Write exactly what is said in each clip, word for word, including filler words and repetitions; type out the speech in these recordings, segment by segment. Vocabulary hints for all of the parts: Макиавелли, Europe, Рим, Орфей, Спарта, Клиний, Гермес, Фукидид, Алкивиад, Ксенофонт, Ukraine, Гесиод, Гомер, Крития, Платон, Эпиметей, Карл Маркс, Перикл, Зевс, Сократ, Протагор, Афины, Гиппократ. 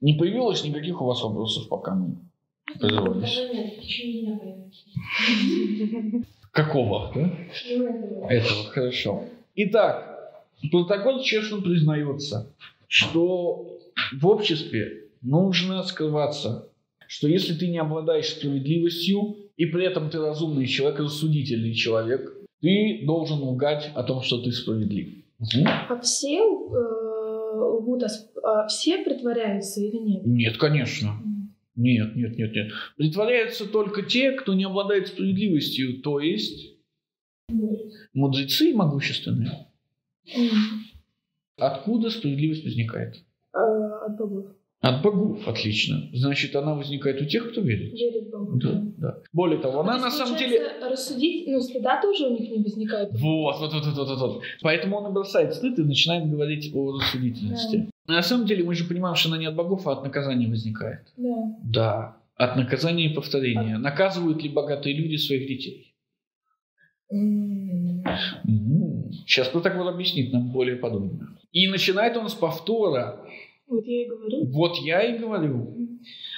Не появилось никаких у вас вопросов, пока мы призывались? Нет, почему не появилось? Какого? Да? Этого. Этого, хорошо. Итак, Протагор честно признается, что в обществе нужно скрываться, что если ты не обладаешь справедливостью, и при этом ты разумный человек, рассудительный человек, ты должен лгать о том, что ты справедлив. Угу. А все лгут, а все притворяются или нет? Нет, конечно. Нет, нет, нет, нет. Притворяются только те, кто не обладает справедливостью, то есть мудрецы и могущественные. Откуда справедливость возникает? От богов. От богов, отлично. Значит, она возникает у тех, кто верит. Верит Богу. Да, да. Более того, она а на самом деле... рассудить, ну, стыда тоже у них не возникает. Вот, вот, вот, вот, вот, вот. Поэтому он бросает стыд и начинает говорить о рассудительности. Да. На самом деле, мы же понимаем, что она не от богов, а от наказания возникает. Да. Да. От наказания и повторения. А... Наказывают ли богатые люди своих детей? Mm. Mm. Сейчас Протагор объяснит нам более подробно. И начинает он с повтора... Вот я и говорю. Вот я и говорю.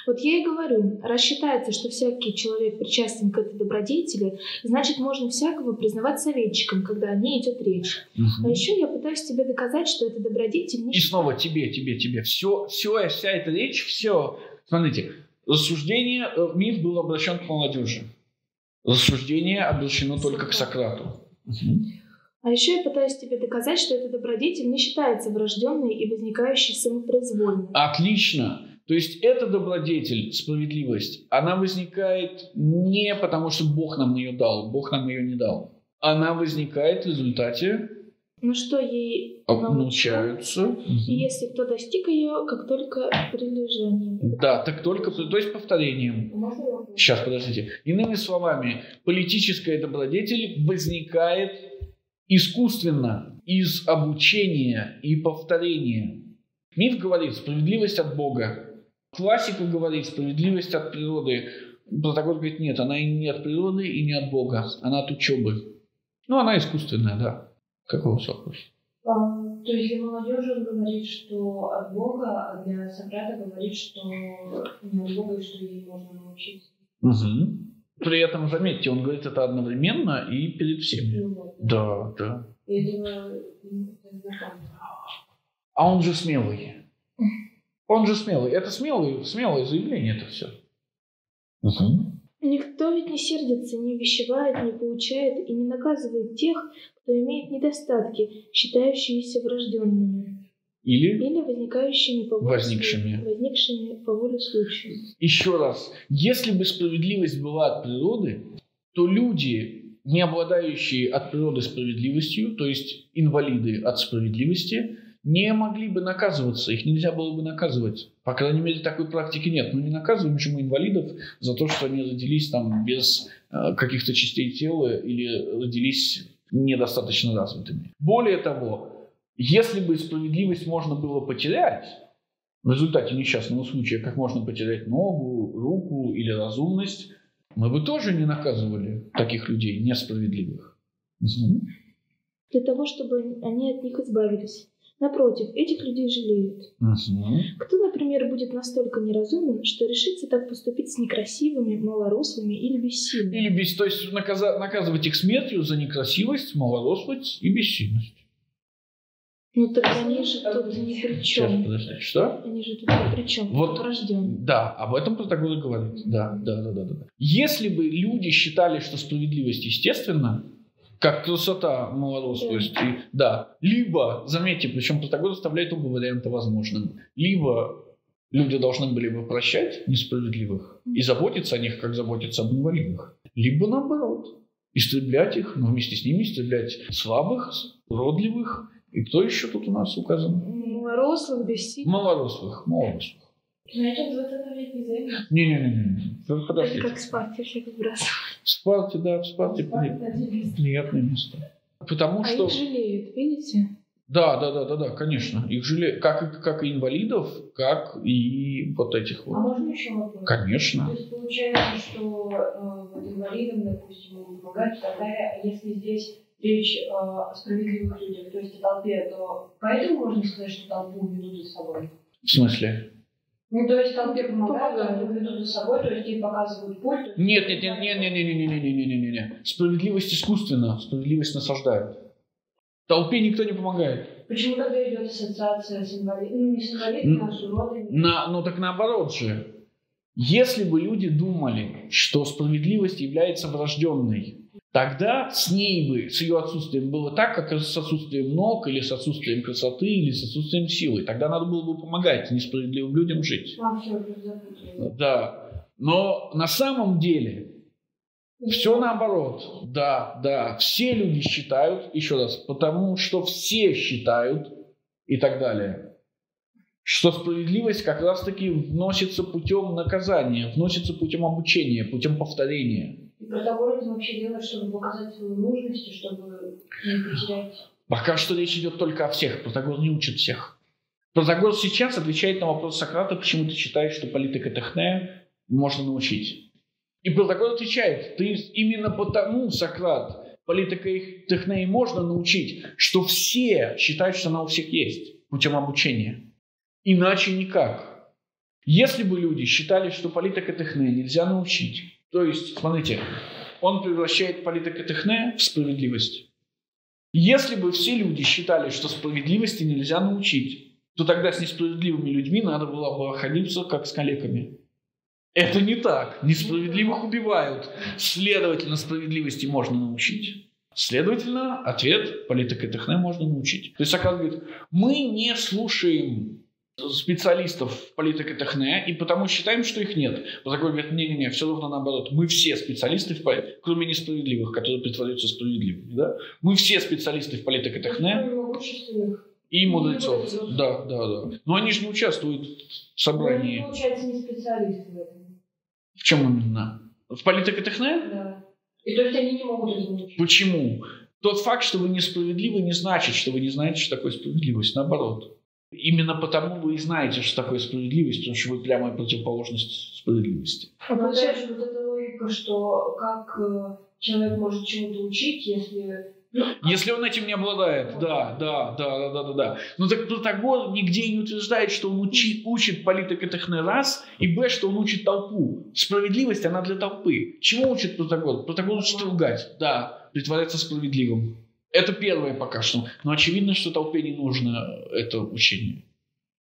Вот я и говорю. Раз считается, что всякий человек причастен к этой добродетели, значит, можно всякого признавать советчиком, когда о ней идет речь. Угу. А еще я пытаюсь тебе доказать, что эта добродетель... Не и считает. Снова тебе, тебе, тебе. Все, все, вся эта речь, все. Смотрите, рассуждение, миф был обращен к молодежи. Рассуждение обращено только к Сократу. Угу. А еще я пытаюсь тебе доказать, что эта добродетель не считается врожденной и возникающей самопроизвольно. Отлично. То есть эта добродетель, справедливость, она возникает не потому, что Бог нам ее дал, Бог нам ее не дал. Она возникает в результате... Ну что ей научаются. Угу. И если кто достиг ее, как только прилежанием. Да, так только, то есть повторением. Можно? Сейчас, подождите. Иными словами, политическая добродетель возникает искусственно, из обучения и повторения. Миф говорит справедливость от Бога. Классика говорит справедливость от природы. Протагор говорит, нет, она и не от природы, и не от Бога. Она от учебы. Ну, она искусственная, да. Какой у вас вопрос? А, то есть для молодежи он говорит, что от Бога, а для Сократа говорит, что не от Бога, и что ей можно научиться. Угу. При этом, заметьте, он говорит это одновременно и перед всеми. Ну, да, да. А он же смелый. Он же смелый. Это смелое, смелое заявление, это все. Угу. Никто ведь не сердится, не увещевает, не поучает и не наказывает тех, кто имеет недостатки, считающиеся врожденными. Или, Или возникающими по воле возникшими. возникшими по воле случая. Еще раз. Если бы справедливость была от природы, то люди, не обладающие от природы справедливостью, то есть инвалиды от справедливости, не могли бы наказываться. Их нельзя было бы наказывать. По крайней мере, такой практики нет. Мы не наказываем почему инвалидов за то, что они родились там без э, каких-то частей тела или родились недостаточно развитыми. Более того, если бы справедливость можно было потерять в результате несчастного случая, как можно потерять ногу, руку или разумность, мы бы тоже не наказывали таких людей несправедливых. Угу. Для того, чтобы они от них избавились. Напротив, этих людей жалеют. Угу. Кто, например, будет настолько неразумен, что решится так поступить с некрасивыми, малорослыми или бессильными? Или без, то есть наказа, наказывать их смертью за некрасивость, малорослость и бессильность. Ну так они же тут ни при чем. Сейчас, подожди, что? Они же тут ни при чем. Вот, да, об этом Протагор и говорит. Mm-hmm. Да, да, да, да, да. Если бы люди считали, что справедливость естественна, как красота, малорослость, yeah. и, да, либо, заметьте, причем Протагор оставляет оба варианта возможным, либо люди должны были бы прощать несправедливых mm-hmm. и заботиться о них, как заботиться об инвалидах, либо наоборот, истреблять их, но вместе с ними истреблять слабых, уродливых. И кто еще тут у нас указан? Малорослых, бессильных. Малорослых, малорослых. Значит, вот это ведь не заявлено. Не-не-не, подождите. Это как в Спарте все выбрасывают. В Спарте, да, в Спарте, Спарте при... приятное место. Потому а что... их жалеют, видите? Да, да, да, да, да, конечно. Их жалеют, как, как и инвалидов, как и вот этих вот. А можно еще вопрос? Конечно. То есть получается, что э, вот инвалидам, допустим, помогают, тогда если здесь... речь э, о справедливых людях, то есть о толпе, то поэтому можно сказать, что толпу ведут за собой? В смысле? Ну, то есть толпе помогают, они ведут за собой, то есть им показывают путь. Нет, нет, нет, нет, нет, нет, нет, нет, нет, нет, нет. Справедливость искусственна, справедливость насаждают. Толпе никто не помогает. Почему тогда идет ассоциация с инвалидами? Ну, не с инвалидами, а с уродами. На, ну, так наоборот же. Если бы люди думали, что справедливость является врожденной, тогда с ней бы, с ее отсутствием было так, как с отсутствием ног, или с отсутствием красоты, или с отсутствием силы. Тогда надо было бы помогать несправедливым людям жить. А, все, да. Но на самом деле все наоборот. Да, да. Все люди считают, еще раз, потому что все считают и так далее, что справедливость как раз-таки вносится путем наказания, вносится путем обучения, путем повторения. И Протагор вообще делает, чтобы показать свою нужность, чтобы не потерять? Пока что речь идет только о всех. Протагор не учит всех. Протагор сейчас отвечает на вопрос Сократа, почему ты считаешь, что политика техне можно научить. И Протагор отвечает, ты именно потому, Сократ, политика техне можно научить, что все считают, что она у всех есть путем обучения. Иначе никак. Если бы люди считали, что политика техне нельзя научить, то есть, смотрите, он превращает политэкотехне в справедливость. Если бы все люди считали, что справедливости нельзя научить, то тогда с несправедливыми людьми надо было бы охотиться, как с калеками. Это не так. Несправедливых убивают. Следовательно, справедливости можно научить. Следовательно, ответ политэкотехне можно научить. То есть, Сократ говорит, мы не слушаем специалистов в политэкотехне и потому считаем, что их нет. Протагор говорит, не-не-не, все равно наоборот. Мы все специалисты, в поли... кроме несправедливых, которые притворяются справедливыми. Да? Мы все специалисты в политэкотехне и мудрецов. Да, да, да. Но они же не участвуют в собрании. Ну, получается, не специалисты в этом. В чем именно? В политэкотехне? Да. И то есть они не могут разумеется. Почему? Тот факт, что вы несправедливы, не значит, что вы не знаете, что такое справедливость. Наоборот. Именно потому вы и знаете, что такое справедливость, потому что вы прямая противоположность справедливости. А получается вот эта логика, что как человек может чему-то учить, если... Если он этим не обладает, да, да, да, да, да, да. Но так Протагор нигде не утверждает, что он учи, учит политэкотехне раз, и б, что он учит толпу. Справедливость, она для толпы. Чему учит Протагор? Протагор учит ругать, да, притворяться справедливым. Это первое пока что. Но очевидно, что толпе не нужно это учение.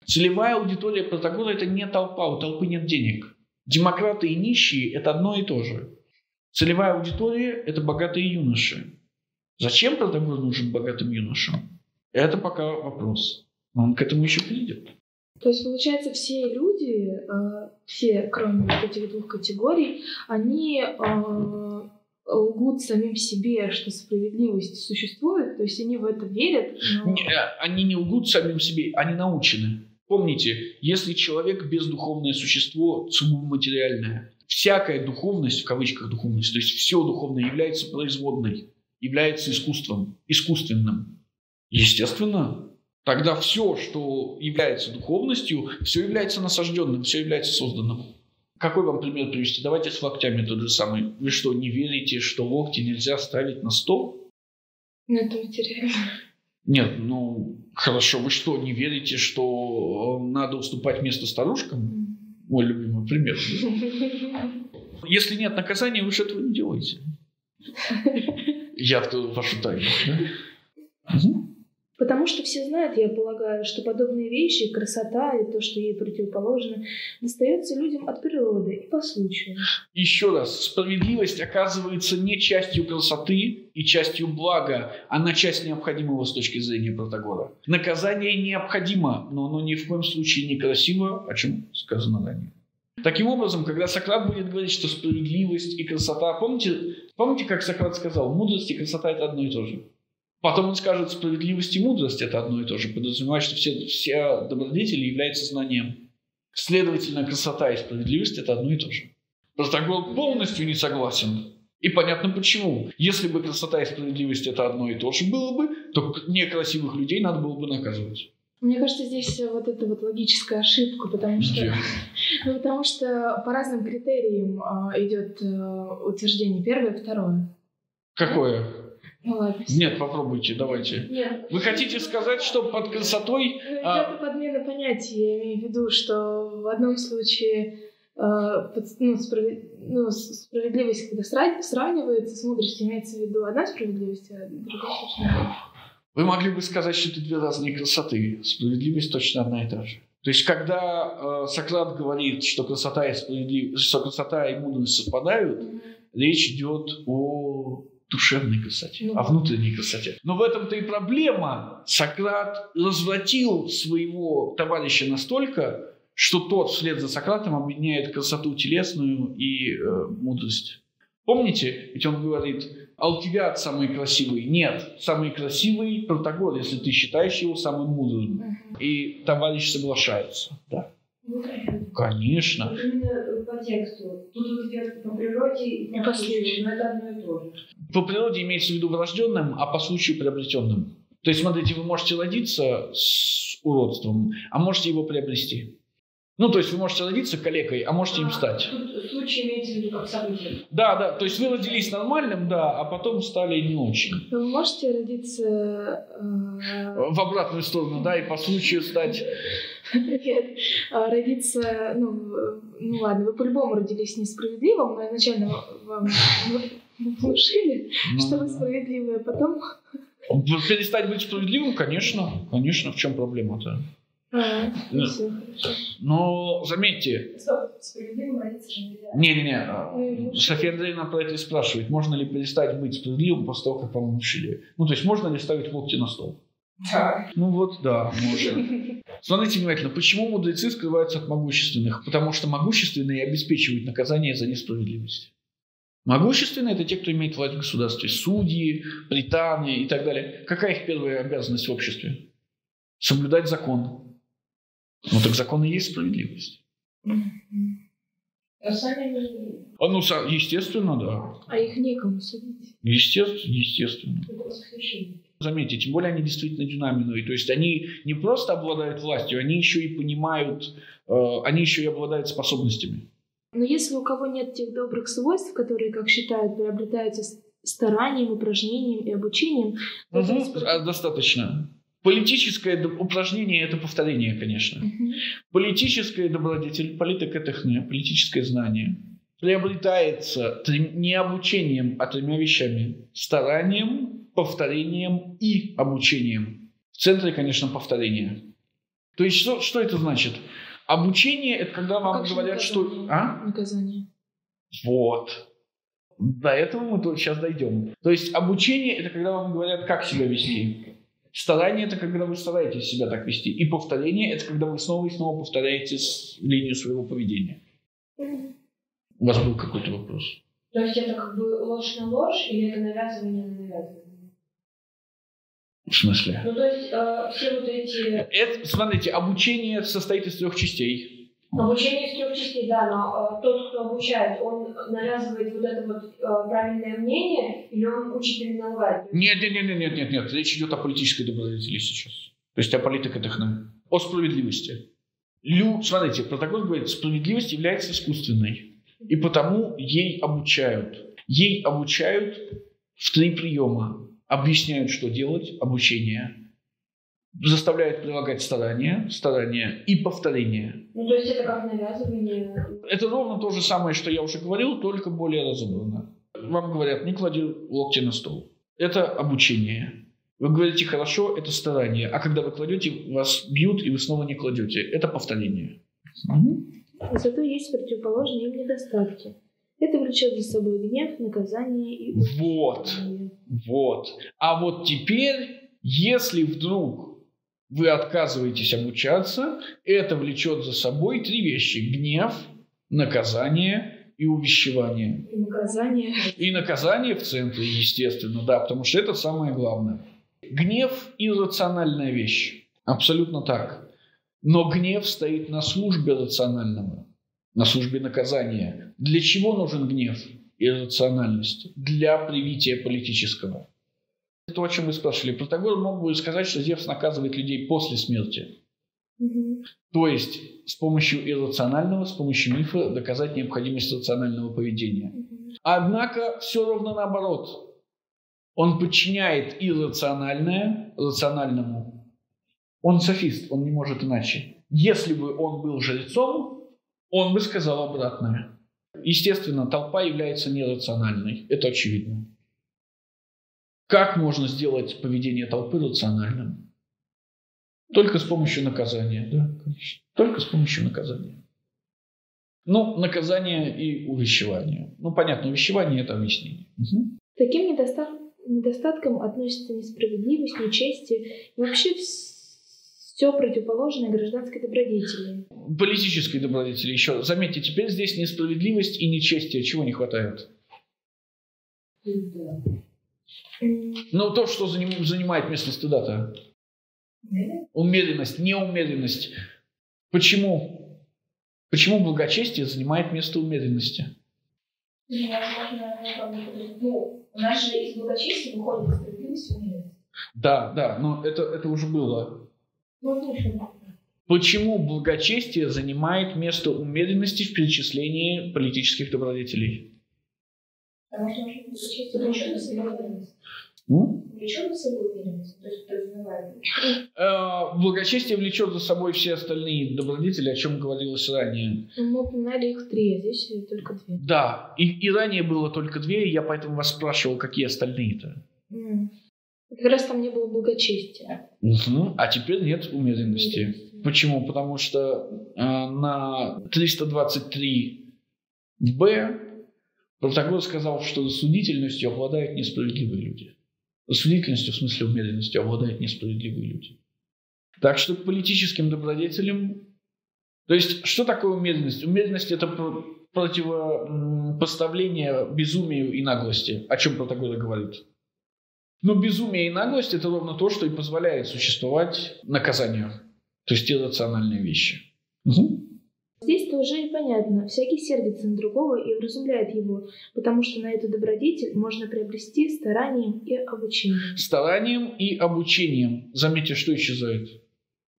Целевая аудитория Протагора – это не толпа, у толпы нет денег. Демократы и нищие – это одно и то же. Целевая аудитория – это богатые юноши. Зачем Протагор нужен богатым юношам? Это пока вопрос. Но он к этому еще придет. То есть, получается, все люди, все, кроме вот этих двух категорий, они... лгут самим себе, что справедливость существует, то есть они в это верят. Но... Не, они не лгут самим себе, они научены. Помните, если человек бездуховное существо, сугубо материальное, всякая духовность, в кавычках духовность, то есть все духовное является производной, является искусством, искусственным. Естественно, тогда все, что является духовностью, все является насажденным, все является созданным. Какой вам пример привести? Давайте с локтями тот же самый. Вы что, не верите, что локти нельзя ставить на стол? Ну, это материально. Нет, ну, хорошо. Вы что, не верите, что надо уступать место старушкам? Мой любимый пример. Если нет наказания, вы же этого не делаете. Я открыл вашу тайну. Потому что все знают, я полагаю, что подобные вещи, красота и то, что ей противоположно, достается людям от природы и по случаю. Еще раз, справедливость оказывается не частью красоты и частью блага, она часть необходимого с точки зрения Протагора. Наказание необходимо, но оно ни в коем случае не красиво, о чем сказано ранее. Таким образом, когда Сократ будет говорить, что справедливость и красота... Помните, помните, как Сократ сказал, мудрость и красота – это одно и то же. Потом он скажет, справедливость и мудрость – это одно и то же, подразумевая, что все, все добродетели являются знанием. Следовательно, красота и справедливость – это одно и то же. Протагор полностью не согласен. И понятно почему. Если бы красота и справедливость – это одно и то же было бы, то некрасивых людей надо было бы наказывать. Мне кажется, здесь вот эта вот логическая ошибка, потому что, yeah. ну, потому что по разным критериям идет утверждение первое, второе. Какое? Ну, ладно. Нет, попробуйте, давайте. Нет. Вы хотите сказать, что под красотой... Ну, идет а... подмена понятий, я имею в виду, что в одном случае ну, справед... ну, справедливость, когда сравнивается с мудростью, имеется в виду одна справедливость, а другая совершенно. Вы могли бы сказать, что это две разные красоты. Справедливость точно одна и та же. То есть, когда э, Сократ говорит, что красота и справедливость, что красота и мудрость совпадают, mm-hmm. речь идет о душевной красоте, mm-hmm. о внутренней красоте. Но в этом-то и проблема. Сократ развратил своего товарища настолько, что тот вслед за Сократом объединяет красоту телесную и э, мудрость. Помните, ведь он говорит: Алкивиад самый красивый. Нет, самый красивый Протагор, если ты считаешь его самым мудрым. Uh-huh. И товарищ соглашается. Да. Ну, конечно. Именно по тексту. Тут вот по природе и по случаю. Но это одно и то же. По природе имеется в виду врожденным, а по случаю приобретенным. То есть, смотрите, вы можете родиться с уродством, а можете его приобрести. Ну, то есть вы можете родиться калекой, а можете а, им стать. Случай имеется в виду как событие. Да, да. То есть вы родились нормальным, да, а потом стали не очень. Вы можете родиться... Э... В обратную сторону, да, и по случаю стать... Нет. Родиться... Ну, ну ладно, вы по-любому родились несправедливым, но изначально вам внушили, что вы справедливые, а потом... Перестать быть справедливым, конечно. Конечно, в чем проблема-то? А, ну, но заметьте. Не-не-не, София Андреевна про это и спрашивает, можно ли перестать быть справедливым после того, как вам учили. Ну, то есть, можно ли ставить локти на стол? Да. Ну вот, да, можно. Смотрите внимательно, почему мудрецы скрываются от могущественных? Потому что могущественные обеспечивают наказание за несправедливость. Могущественные – это те, кто имеет власть в государстве. Судьи, пританы и так далее. Какая их первая обязанность в обществе? Соблюдать закон. Ну так закон и есть справедливость. А сами... а, ну, естественно, да. А их некому судить. Естественно, естественно. Заметьте, тем более они действительно динамичные. То есть они не просто обладают властью, они еще и понимают, э, они еще и обладают способностями. Но если у кого нет тех добрых свойств, которые, как считают, приобретаются старанием, упражнением и обучением... Ну, то есть... Достаточно. Политическое упражнение – это повторение, конечно. Uh-huh. Политическая добродетель, политэкотехния, политическое знание приобретается не обучением, а тремя вещами – старанием, повторением и обучением. В центре, конечно, повторение. То есть что, что это значит? Обучение – это когда вам а говорят, что… А? Наказание. Вот. До этого мы сейчас дойдем. То есть обучение – это когда вам говорят, как себя вести. Старание – это когда вы стараетесь себя так вести. И повторение – это когда вы снова и снова повторяете линию своего поведения. Mm-hmm. У вас был какой-то вопрос? То есть это как бы ложь на ложь или это навязывание на навязывание? В смысле? Ну то есть э, все вот эти… Это, смотрите, обучение состоит из трех частей. Обучение из трех частей, да, но э, тот, кто обучает, он навязывает вот это вот э, правильное мнение, или он учит именно лгать? Нет, нет, нет, нет, нет, нет, речь идет о политической добродетели сейчас. То есть о политэкотехнии, о справедливости. Лю, смотрите, Протагор говорит, справедливость является искусственной, и потому ей обучают. Ей обучают в три приема. Объясняют, что делать, обучение. Заставляет прилагать старания, старания и повторение. Ну, то есть это как навязывание? Это ровно то же самое, что я уже говорил, только более разобрано. Вам говорят, не клади локти на стол. Это обучение. Вы говорите хорошо, это старание. А когда вы кладете, вас бьют, и вы снова не кладете. Это повторение. Угу. Зато есть противоположные им недостатки. Это влечет за собой гнев, наказание и... Вот, вот. А вот теперь, если вдруг... вы отказываетесь обучаться, это влечет за собой три вещи. Гнев, наказание и увещевание. И наказание. И наказание в центре, естественно, да, потому что это самое главное. Гнев – иррациональная вещь. Абсолютно так. Но гнев стоит на службе рационального, на службе наказания. Для чего нужен гнев и иррациональность? Для привития политического. То, о чем вы спрашивали. Протагор мог бы сказать, что Зевс наказывает людей после смерти. Угу. То есть с помощью иррационального, с помощью мифа доказать необходимость рационального поведения. Угу. Однако все ровно наоборот. Он подчиняет иррациональное рациональному. Он софист, он не может иначе. Если бы он был жрецом, он бы сказал обратное. Естественно, толпа является нерациональной. Это очевидно. Как можно сделать поведение толпы рациональным? Только с помощью наказания. Да, конечно. Только с помощью наказания. Ну, наказание и увещевание. Ну, понятно, увещевание – это объяснение. Угу. Таким недостатком относятся несправедливость, нечестие и вообще все противоположное гражданской добродетели. Политической добродетели еще. Заметьте, теперь здесь несправедливость и нечестие. Чего не хватает? Да. Ну, то, что занимает место стыда-то. Да. Умеренность, неумеренность. Почему? Почему благочестие занимает место умеренности? Ну, у нас же из благочестия выходит справедливость и умеренность. Да, да, но это, это уже было. Почему благочестие занимает место умеренности в перечислении политических добродетелей? Потому что благочестие влечет за собой умеренность. Влечет за собой умеренность, то есть подразумевает. Благочестие влечет за собой все остальные добродетели, о чем говорилось ранее. Мы упоминали их три, а здесь только две. Да, и, и ранее было только две, и я поэтому вас спрашивал, какие остальные-то. Mm. Как раз там не было благочестия. Угу. А теперь нет умеренности. Умеренности. Почему? Потому что э, на триста двадцать три бэ Протагор сказал, что рассудительностью обладают несправедливые люди. Рассудительностью, в смысле умеренностью, обладают несправедливые люди. Так что к политическим добродетелям... То есть, что такое умеренность? Умеренность – это противопоставление безумию и наглости, о чем Протагор говорит. Но безумие и наглость – это ровно то, что и позволяет существовать наказанию. То есть, иррациональные вещи. Угу. Здесь-то уже и понятно. Всякий сердится на другого и вразумляет его, потому что на эту добродетель можно приобрести старанием и обучением. Старанием и обучением. Заметьте, что исчезает.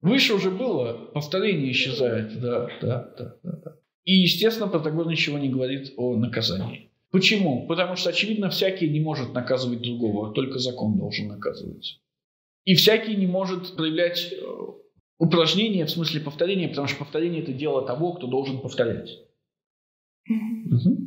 Выше уже было, повторение исчезает. Да, да, да, да, да. И, естественно, Протагор ничего не говорит о наказании. Почему? Потому что, очевидно, всякий не может наказывать другого, только закон должен наказывать. И всякий не может проявлять... Упражнение, в смысле повторение, потому что повторение – это дело того, кто должен повторять. Угу.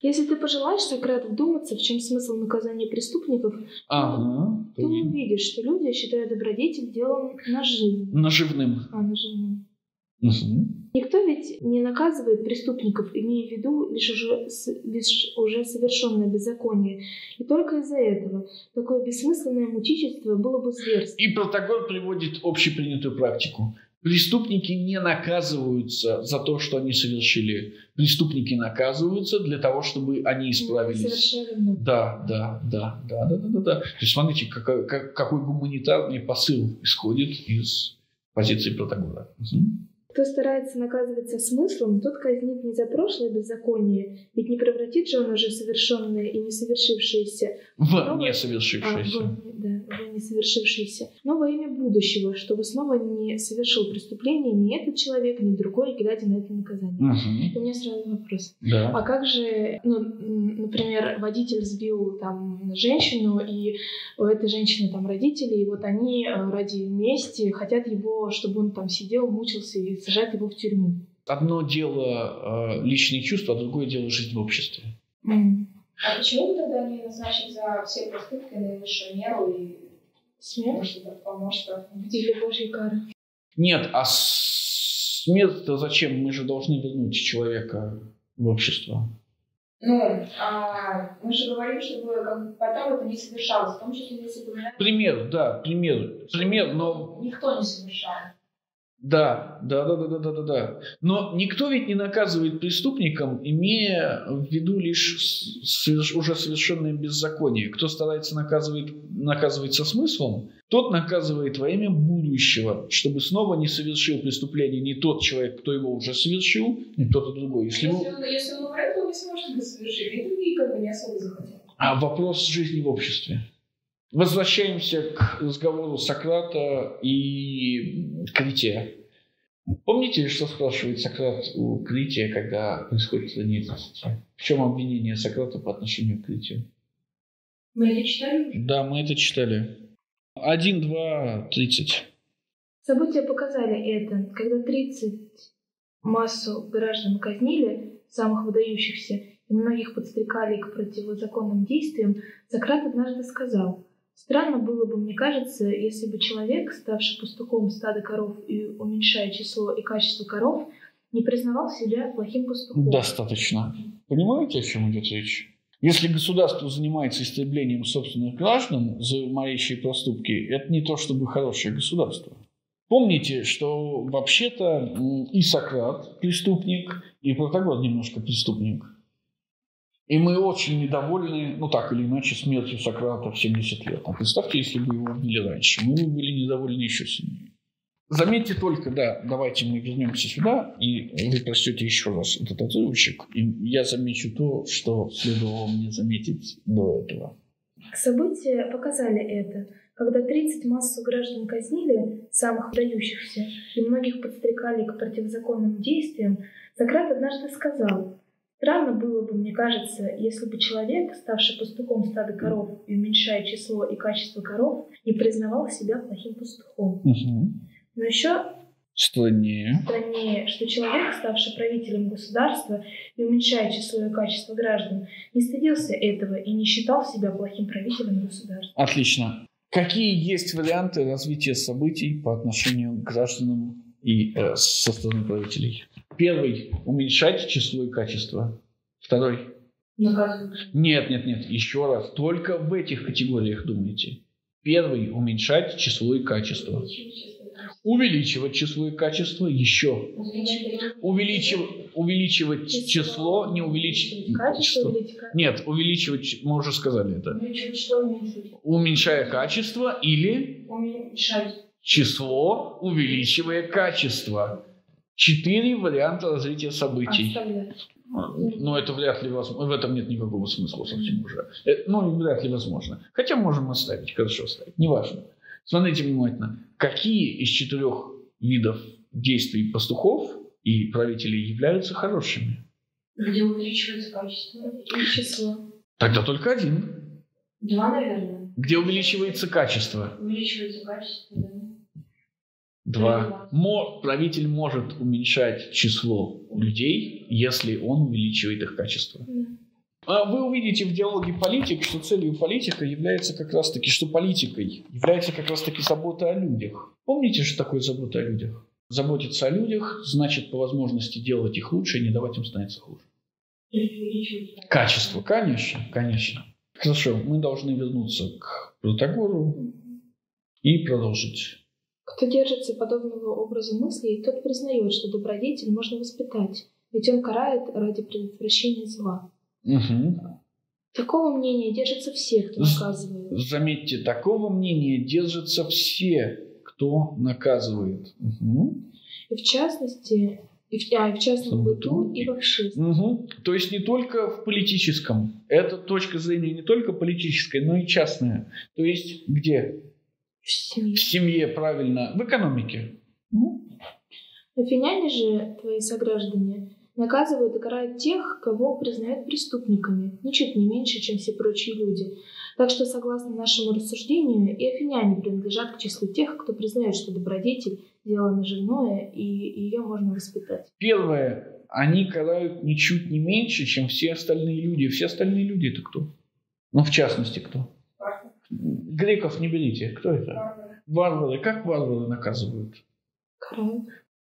Если ты пожелаешь, Сократ, вдуматься, в чем смысл наказания преступников, ага, то ты увидишь, что люди считают добродетель делом наживным. Наживным. А, наживным. Угу. Никто ведь не наказывает преступников, имея в виду лишь уже, лишь уже совершенное беззаконие. И только из-за этого такое бессмысленное мучительство было бы зверством. И Протагор приводит общепринятую практику. Преступники не наказываются за то, что они совершили. Преступники наказываются для того, чтобы они исправились. Совершенно. Да, да, да, да, да, да, да, да. То есть смотрите, какой, какой гуманитарный посыл исходит из позиции Протагора. Угу. Кто старается наказывать со смыслом, тот казнит не за прошлое беззаконие, ведь не превратит же он уже совершенное и несовершившееся в новое... несовершившееся. А, в, да, в несовершившееся. Но во имя будущего, чтобы снова не совершил преступление ни этот человек, ни другой, глядя на это наказание. Угу. И у меня сразу вопрос. Да. А как же, ну, например, водитель сбил там женщину, и у этой женщины там родители, и вот они ради мести хотят его, чтобы он там сидел, мучился и сажать его в тюрьму. Одно дело э, личные чувства, а другое дело жизнь в обществе. Mm. А почему тогда не назначить за все проступки наивысшую меру и смерть? Или божья кара? Нет, а смерть-то зачем? Мы же должны вернуть человека в общество. Ну, а, мы же говорим, чтобы как, потом это не совершалось, в том числе если бы... Пример, да, пример. Пример, но... Никто не совершал. Да, да, да, да, да, да, да. Но никто ведь не наказывает преступникам, имея в виду лишь соверш... уже совершенное беззаконие. Кто старается наказывать, наказывать со смыслом, тот наказывает во имя будущего, чтобы снова не совершил преступление не тот человек, кто его уже совершил, не кто-то другой. Если, если, он, если он умрет, то он не сможет его совершить, и другие как бы не особо захотят. А вопрос жизни в обществе. Возвращаемся к разговору Сократа и Крития. Помните, что спрашивает Сократ у Крития, когда происходит нечестие? В чем обвинение Сократа по отношению к Критию? Мы это читали? Да, мы это читали. Один, два, тридцать. События показали это, когда тридцать Массу граждан казнили, самых выдающихся, и многих подстрекали к противозаконным действиям, Сократ однажды сказал: «Странно было бы, мне кажется, если бы человек, ставший пастухом стада коров и уменьшая число и качество коров, не признавал себя плохим пастухом». Достаточно. Понимаете, о чем идет речь? Если государство занимается истреблением собственных граждан за малейшие проступки, это не то чтобы хорошее государство. Помните, что вообще-то и Сократ преступник, и Протагор немножко преступник. И мы очень недовольны, ну так или иначе, смертью Сократа в семьдесят лет. А представьте, если бы его убили раньше, мы бы были недовольны еще сильнее. Заметьте только, да, давайте мы вернемся сюда, и вы прочтете еще раз этот отрывочек, и я замечу то, что следовало мне заметить до этого. События показали это. Когда тридцать массу граждан казнили, самых выдающихся, и многих подстрекали к противозаконным действиям, Сократ однажды сказал: «Странно было бы, мне кажется, если бы человек, ставший пастухом стада коров и уменьшая число и качество коров, не признавал себя плохим пастухом». Угу. Но еще страннее. страннее, что человек, ставший правителем государства и уменьшая число и качество граждан, не стыдился этого и не считал себя плохим правителем государства. Отлично. Какие есть варианты развития событий по отношению к гражданам и э, со стороны правителей? Первый – уменьшать число и качество. Второй – наказывать. Нет, нет, нет. Еще раз. Только в этих категориях думайте. Первый – уменьшать число и качество. Увеличивать число и качество еще. Увеличивать, увеличивать число, не увеличить качество. Нет, увеличивать, мы уже сказали это. Уменьшая качество или число, увеличивая качество. Четыре варианта развития событий. Но это вряд ли возможно. В этом нет никакого смысла совсем уже. Ну, вряд ли возможно. Хотя можем оставить, хорошо оставить, неважно. Смотрите внимательно, какие из четырех видов действий пастухов и правителей являются хорошими? Где увеличивается качество и число. Тогда только один. Два, наверное. Где увеличивается качество? Увеличивается качество, да. Два. Мо- правитель может уменьшать число людей, если он увеличивает их качество. Вы увидите в диалоге политик, что целью политика является как раз-таки, что политикой является как раз-таки забота о людях. Помните, что такое забота о людях? Заботиться о людях значит по возможности делать их лучше и не давать им становиться хуже. Качество, конечно, конечно. Хорошо, мы должны вернуться к Протагору и продолжить. Кто держится подобного образа мыслей, тот признает, что добродетель можно воспитать, ведь он карает ради предотвращения зла. Угу. Такого мнения держатся все, кто наказывает. Заметьте, такого мнения держатся все, кто наказывает. Угу. И в частности, и в, а, и в частном быту, и в обществе. Угу. То есть не только в политическом. Это точка зрения не только политическая, но и частная. То есть где? В семье. В семье, правильно. В экономике. Угу. Афиняне же, твои сограждане, наказывают и карают тех, кого признают преступниками, ничуть не меньше, чем все прочие люди. Так что, согласно нашему рассуждению, и афиняне принадлежат к числу тех, кто признает, что добродетель – дело наживное, и ее можно воспитать. Первое. Они карают ничуть не меньше, чем все остальные люди. Все остальные люди – это кто? Ну, в частности, кто? Варвары. Греков не берите. Кто это? Варвары. Варвары. Как варвары наказывают? Карают.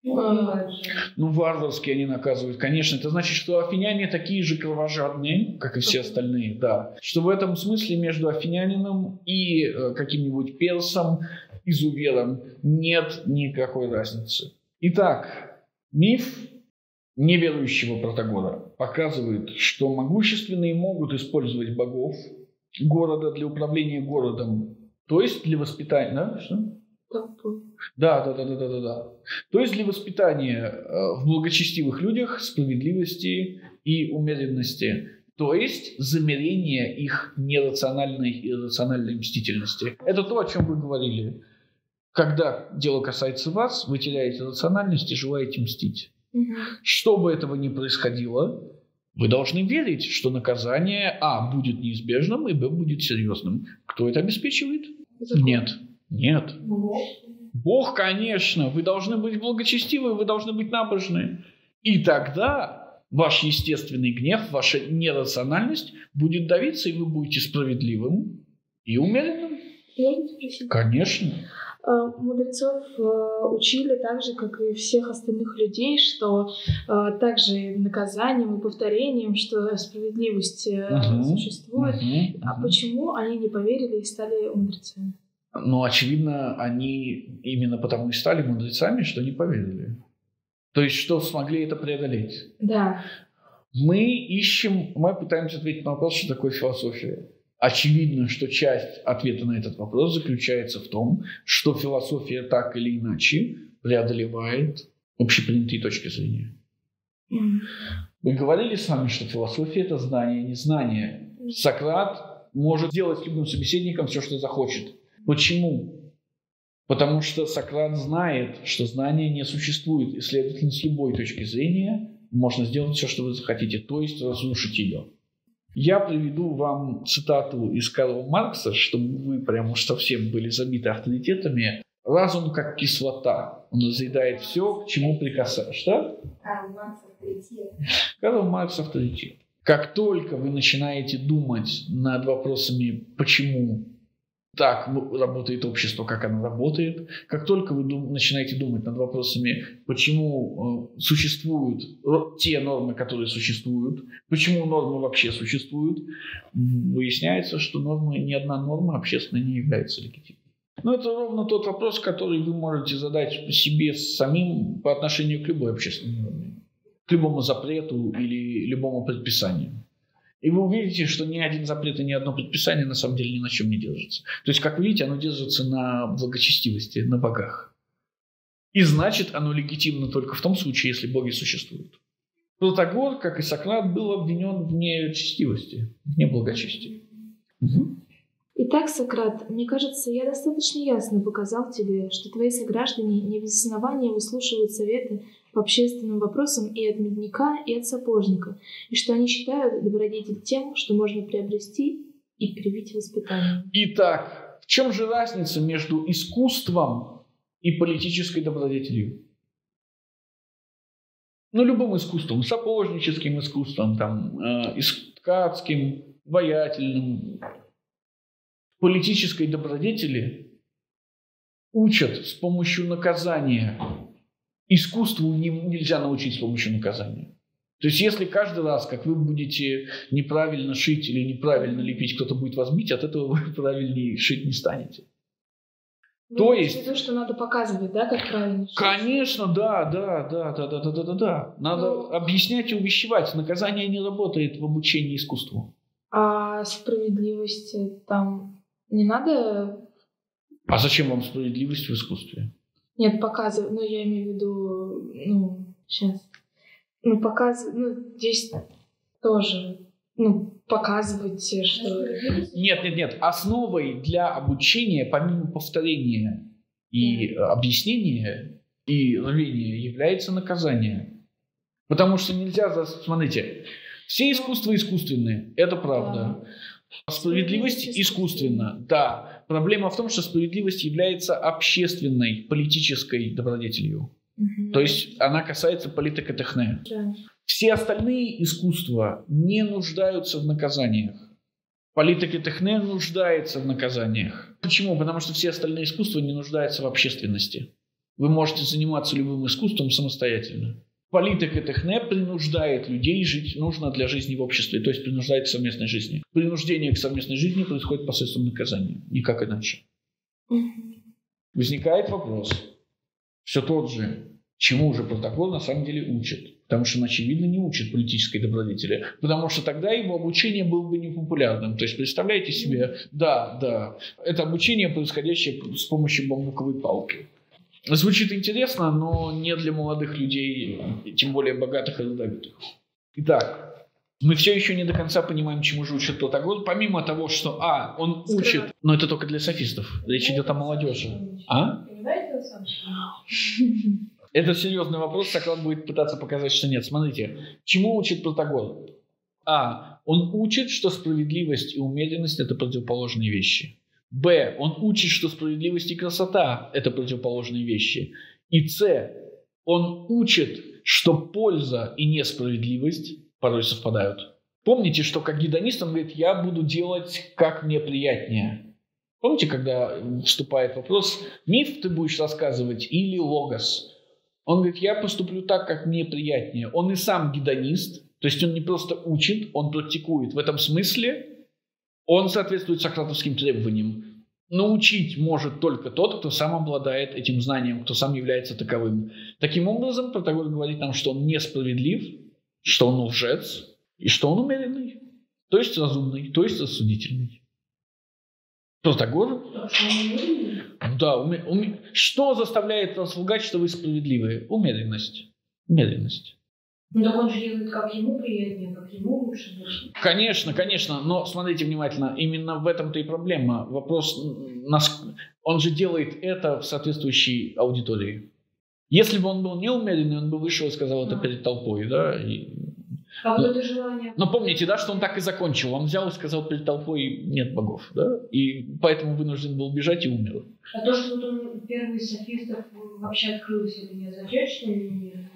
А, ну, варварски они наказывают, конечно. Это значит, что афиняне такие же кровожадные, как и все остальные, да. Что в этом смысле между афинянином и э, каким-нибудь персом, изувером нет никакой разницы. Итак, миф неверующего Протагора показывает, что могущественные могут использовать богов города для управления городом, то есть для воспитания... Да, что? Да, да, да, да, да, да. То есть для воспитания в благочестивых людях справедливости и умеренности. То есть замерения их нерациональной и иррациональной мстительности. Это то, о чем вы говорили. Когда дело касается вас, вы теряете рациональность и желаете мстить. Угу. Что бы этого ни происходило, вы должны верить, что наказание а. будет неизбежным и б. будет серьезным. Кто это обеспечивает? Закон. Нет. Нет. Бог. Бог, конечно. Вы должны быть благочестивы, вы должны быть набожны. И тогда ваш естественный гнев, ваша нерациональность будет давиться, и вы будете справедливым и умеренным. Конечно. Мудрецов учили так же, как и всех остальных людей, что также наказанием и повторением, что справедливость uh-huh. существует. Uh-huh. Uh-huh. А почему они не поверили и стали мудрецами? Ну, очевидно, они именно потому и стали мудрецами, что не поверили. То есть, что смогли это преодолеть. Да. Мы ищем, мы пытаемся ответить на вопрос, что такое философия. Очевидно, что часть ответа на этот вопрос заключается в том, что философия так или иначе преодолевает общепринятые точки зрения. Mm. Вы говорили сами, что философия – это знание, не знание. Mm. Сократ может делать с любым собеседником все, что захочет. Почему? Потому что Сократ знает, что знание не существует, и, следовательно, с любой точки зрения можно сделать все, что вы захотите, то есть разрушить ее. Я приведу вам цитату из Карла Маркса, чтобы вы прям уж совсем были забиты авторитетами. «Разум как кислота. Он разъедает все, к чему прикасаешься». Карл Маркс авторитет. Карл Маркс авторитет. Как только вы начинаете думать над вопросами, почему так работает общество, как оно работает, как только вы дум- начинаете думать над вопросами, почему э, существуют ро- те нормы, которые существуют, почему нормы вообще существуют, выясняется, что нормы, ни одна норма общественная не является легитимной. Но это ровно тот вопрос, который вы можете задать себе самим по отношению к любой общественной норме, к любому запрету или любому предписанию. И вы увидите, что ни один запрет и ни одно предписание на самом деле ни на чем не держится. То есть, как вы видите, оно держится на благочестивости, на богах. И значит, оно легитимно только в том случае, если боги существуют. Протагор, как и Сократ, был обвинен в нечестивости, в неблагочестии. Угу. Итак, Сократ, мне кажется, я достаточно ясно показал тебе, что твои сограждане не без основания выслушивают советы по общественным вопросам и от медника, и от сапожника, и что они считают добродетель тем, что можно приобрести и привить воспитание. Итак, в чем же разница между искусством и политической добродетелью? Ну, любым искусством, сапожническим искусством, там, э, ткацким, ваятельным. Политической добродетели учат с помощью наказания. Искусству нельзя научить с помощью наказания. То есть, если каждый раз, как вы будете неправильно шить или неправильно лепить, кто-то будет вас бить, от этого вы правильнее шить не станете. Ну, то есть... Это то, что надо показывать, да, как правильно шить? Конечно, да, да, да, да, да, да, да, да. Надо ну... объяснять и увещевать. Наказание не работает в обучении искусству. А справедливость там... Не надо... А зачем вам справедливость в искусстве? Нет, показывать, ну, я имею в виду, ну, сейчас. Ну, показывать, ну, здесь тоже, ну, показывать, что... Нет, нет, нет. Основой для обучения, помимо повторения и объяснения, и рвения, является наказание. Потому что нельзя, смотрите, все искусства искусственные, это правда. Справедливость искусственна, да. Проблема в том, что справедливость является общественной, политической добродетелью. Угу. То есть она касается политикотехне. Да. Все остальные искусства не нуждаются в наказаниях. Политикотехне нуждается в наказаниях. Почему? Потому что все остальные искусства не нуждаются в общественности. Вы можете заниматься любым искусством самостоятельно. Политикотехне принуждает людей жить нужно для жизни в обществе, то есть принуждает к совместной жизни. Принуждение к совместной жизни происходит посредством наказания, никак иначе. Возникает вопрос, все тот же, чему же протокол на самом деле учит? Потому что он, очевидно, не учит политической добродетели, потому что тогда его обучение было бы непопулярным. То есть, представляете себе, да, да, это обучение, происходящее с помощью бамбуковой палки. Звучит интересно, но не для молодых людей, тем более богатых и родовитых. Итак, мы все еще не до конца понимаем, чему же учит Платон, помимо того, что, а, он Скрывает. учит, но это только для софистов, речь идет о молодежи. А? Это серьезный вопрос, Сократ будет пытаться показать, что нет. Смотрите, чему учит Платон? А, он учит, что справедливость и умеренность – это противоположные вещи. Б. Он учит, что справедливость и красота – это противоположные вещи. И С. Он учит, что польза и несправедливость порой совпадают. Помните, что как гедонист он говорит, я буду делать, как мне приятнее. Помните, когда вступает вопрос, миф ты будешь рассказывать или логос? Он говорит, я поступлю так, как мне приятнее. Он и сам гедонист, то есть он не просто учит, он практикует. В этом смысле он соответствует сократовским требованиям. Научить может только тот, кто сам обладает этим знанием, кто сам является таковым. Таким образом, Протагор говорит нам, что он несправедлив, что он лжец и что он умеренный, то есть разумный, то есть рассудительный. Протагор? Да, уме... Уме... Что заставляет вас лгать, что вы справедливые? Умеренность. Умеренность. Но он же делает, как ему приятнее, как ему лучше. Конечно, конечно, но смотрите внимательно, именно в этом-то и проблема. Вопрос, он же делает это в соответствующей аудитории. Если бы он был неумеренный, он бы вышел и сказал это перед толпой, да? И... Какое-то желание. Но помните, да, что он так и закончил. Он взял и сказал перед толпой нет богов, да? И поэтому вынужден был бежать и умер. А то, что он первый из софистов вообще открылся, это не означает, что он не умер?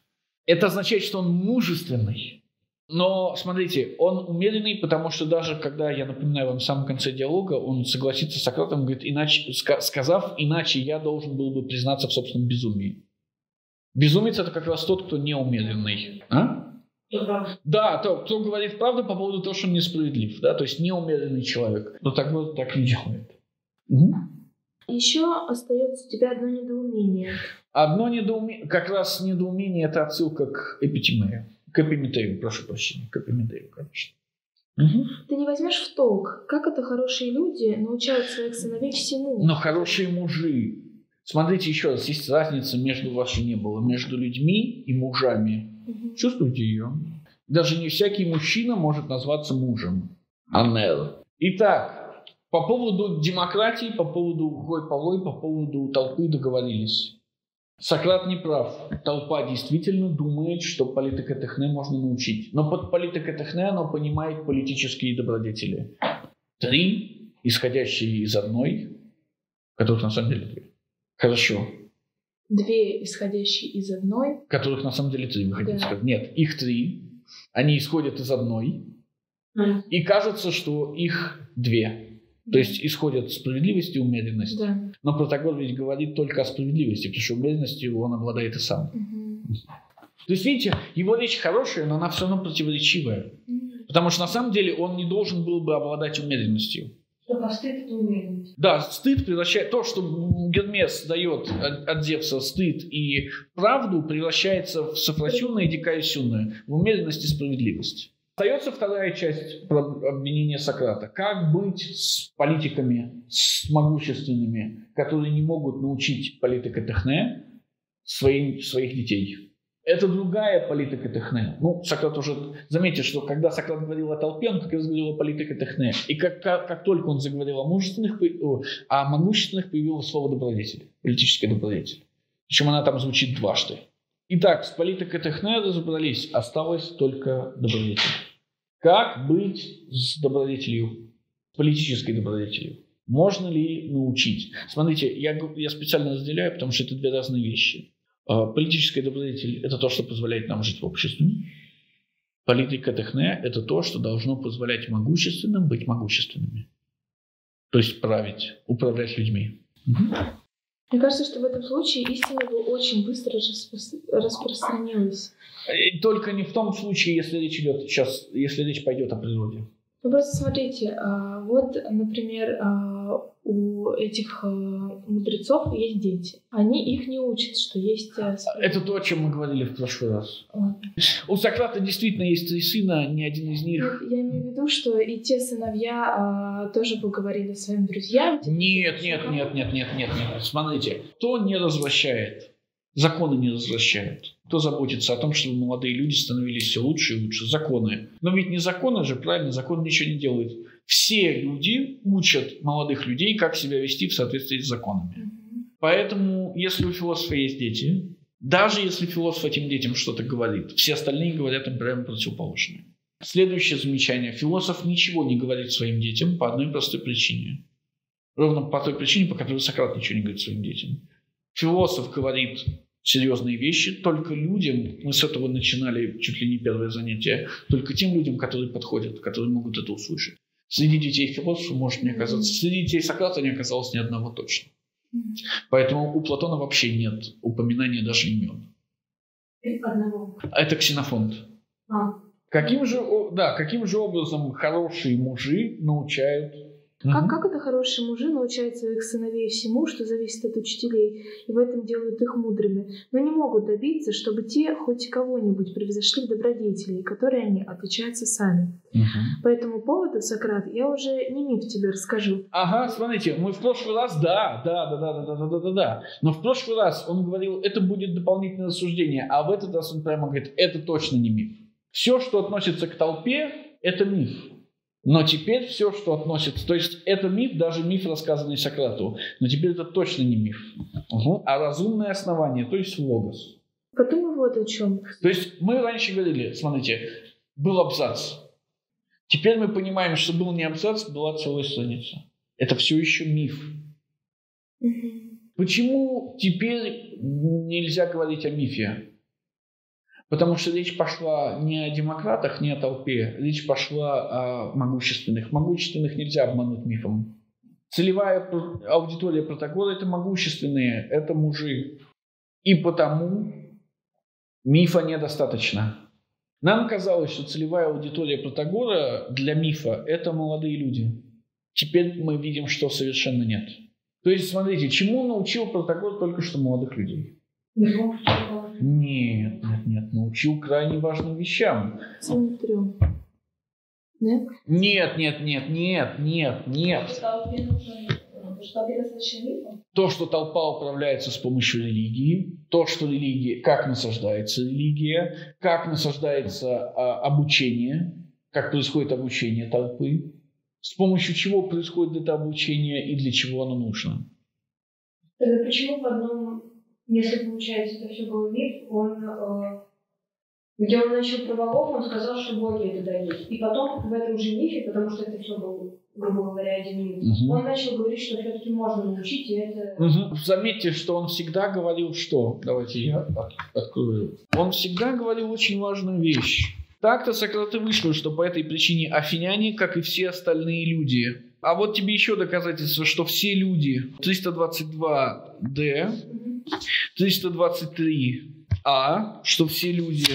Это означает, что он мужественный. Но, смотрите, он умеренный, потому что даже когда, я напоминаю вам, в самом конце диалога, он согласится с Сократом, говорит, иначе, сказав, иначе я должен был бы признаться в собственном безумии. Безумец – это как раз тот, кто неумеренный. А? Да, да, то, кто говорит правду по поводу того, что он несправедлив. Да? То есть неумеренный человек. Но так вот так не делает. Угу. Еще остается у тебя одно недоумение. Одно недоумение, как раз недоумение, это отсылка к Эпиметею. К Эпиметею, прошу прощения, к Эпиметею, конечно. Угу. Ты не возьмешь в толк, как это хорошие люди научают своих сыновей всему. Но хорошие мужи. Смотрите еще раз, есть разница между вашей не было, между людьми и мужами. Угу. Чувствуете ее? Даже не всякий мужчина может назваться мужем. Анел. Итак. По поводу демократии, по поводу Гой Полой, по поводу толпы договорились. Сократ не прав. Толпа действительно думает, что политикотехне можно научить. Но под политикотехне оно понимает политические добродетели. Три, исходящие из одной, которых на самом деле три. Хорошо. Две, исходящие из одной. Которых на самом деле три, вы хотите сказать. Нет, их три. Они исходят из одной. А. И кажется, что их две. То есть исходят справедливость и умеренность. Да. Но Протагор ведь говорит только о справедливости, потому что умеренностью он обладает и сам. Угу. То есть, видите, его речь хорошая, но она все равно противоречивая. Угу. Потому что на самом деле он не должен был бы обладать умеренностью. Только стыд – это умеренность. Да, стыд превращает... То, что Гермес дает от Зевса стыд и правду, превращается в софросюнное и дикаесюнное. В умеренность и справедливость. Остается вторая часть обвинения Сократа. Как быть с политиками, с могущественными, которые не могут научить политикотехне своих, своих детей? Это другая политикотехне. Ну, Сократ уже... Заметьте, что когда Сократ говорил о толпе, он как раз говорил о политикотехне. И как, как, как только он заговорил о, мужественных, о могущественных, появилось слово добродетель, политическая добродетель. Причем она там звучит дважды. Итак, с политикотехне разобрались. Осталось только добродетель. Как быть с добродетелью, с политической добродетелью? Можно ли научить? Смотрите, я, я специально разделяю, потому что это две разные вещи. Политическая добродетель – это то, что позволяет нам жить в обществе. Политикотехне – это то, что должно позволять могущественным быть могущественными. То есть править, управлять людьми. Угу. Мне кажется, что в этом случае истина бы очень быстро распро- распространилась. Только не в том случае, если речь идет сейчас, если речь пойдет о природе. Ну просто смотрите, вот, например, у этих мудрецов есть дети. Они их не учат, что есть... Это то, о чем мы говорили в прошлый раз. Ладно. У Сократа действительно есть три сына, ни один из них... Я имею в виду, что и те сыновья тоже поговорили с своим друзьям. Нет, нет, нет, нет, нет, нет, нет. Смотрите, кто не развращает, законы не развращают. Кто заботится о том, чтобы молодые люди становились все лучше и лучше? Законы. Но ведь не законы же, правильно, закон ничего не делает. Все люди учат молодых людей, как себя вести в соответствии с законами. Mm-hmm. Поэтому, если у философа есть дети, даже если философ этим детям что-то говорит, все остальные говорят им прямо противоположное. Следующее замечание. Философ ничего не говорит своим детям по одной простой причине. Ровно по той причине, по которой Сократ ничего не говорит своим детям. Философ говорит серьезные вещи только людям, мы с этого начинали чуть ли не первое занятие, только тем людям, которые подходят, которые могут это услышать. Среди детей философов может не оказаться, среди детей Сократа не оказалось ни одного точно. Поэтому у Платона вообще нет упоминания даже имен. Одного. Это Ксенофонт. А. Каким же, да, каким же образом хорошие мужи научают? Как, угу. как это хорошие мужи научают своих сыновей всему, что зависит от учителей, и в этом делают их мудрыми, но не могут добиться, чтобы те хоть кого-нибудь превзошли в добродетели, которые они отличаются сами. Угу. По этому поводу, Сократ, я уже не миф тебе расскажу. Ага, смотрите, мы в прошлый раз, да, да, да, да, да, да, да, да, да, но в прошлый раз он говорил, это будет дополнительное рассуждение, а в этот раз он прямо говорит, это точно не миф. Все, что относится к толпе, это миф. Но теперь все, что относится... То есть это миф, даже миф, рассказанный Сократу. Но теперь это точно не миф. Угу. А разумное основание, то есть логос. Подумай вот о чем. То есть мы раньше говорили, смотрите, был абзац. Теперь мы понимаем, что был не абзац, была целая страница. Это все еще миф. Угу. Почему теперь нельзя говорить о мифе? Потому что речь пошла не о демократах, не о толпе. Речь пошла о могущественных. Могущественных нельзя обмануть мифом. Целевая аудитория Протагора – это могущественные, это мужи. И потому мифа недостаточно. Нам казалось, что целевая аудитория Протагора для мифа – это молодые люди. Теперь мы видим, что совершенно нет. То есть, смотрите, чему научил Протагор только что молодых людей? Нет, нет, нет, научил крайне важным вещам. Смотрю. Нет? Нет, нет, нет, нет, нет, нет. То, что толпа управляется с помощью религии, то, что религия, как насаждается религия, как насаждается а, обучение, как происходит обучение толпы, с помощью чего происходит это обучение и для чего оно нужно. Тогда почему в одном... Если, получается, это все был миф, он, э, где он начал про богов, он сказал, что боги это дают. И потом в этом же мифе, потому что это все был, грубо говоря, один миф, угу. он начал говорить, что все-таки можно научить, и это... Угу. Заметьте, что он всегда говорил, что... Давайте я открою. Он всегда говорил очень важную вещь. Так-то Сократ и вышло, что по этой причине афиняне, как и все остальные люди. А вот тебе еще доказательство, что все люди триста двадцать два дэ... триста двадцать три а, что все люди,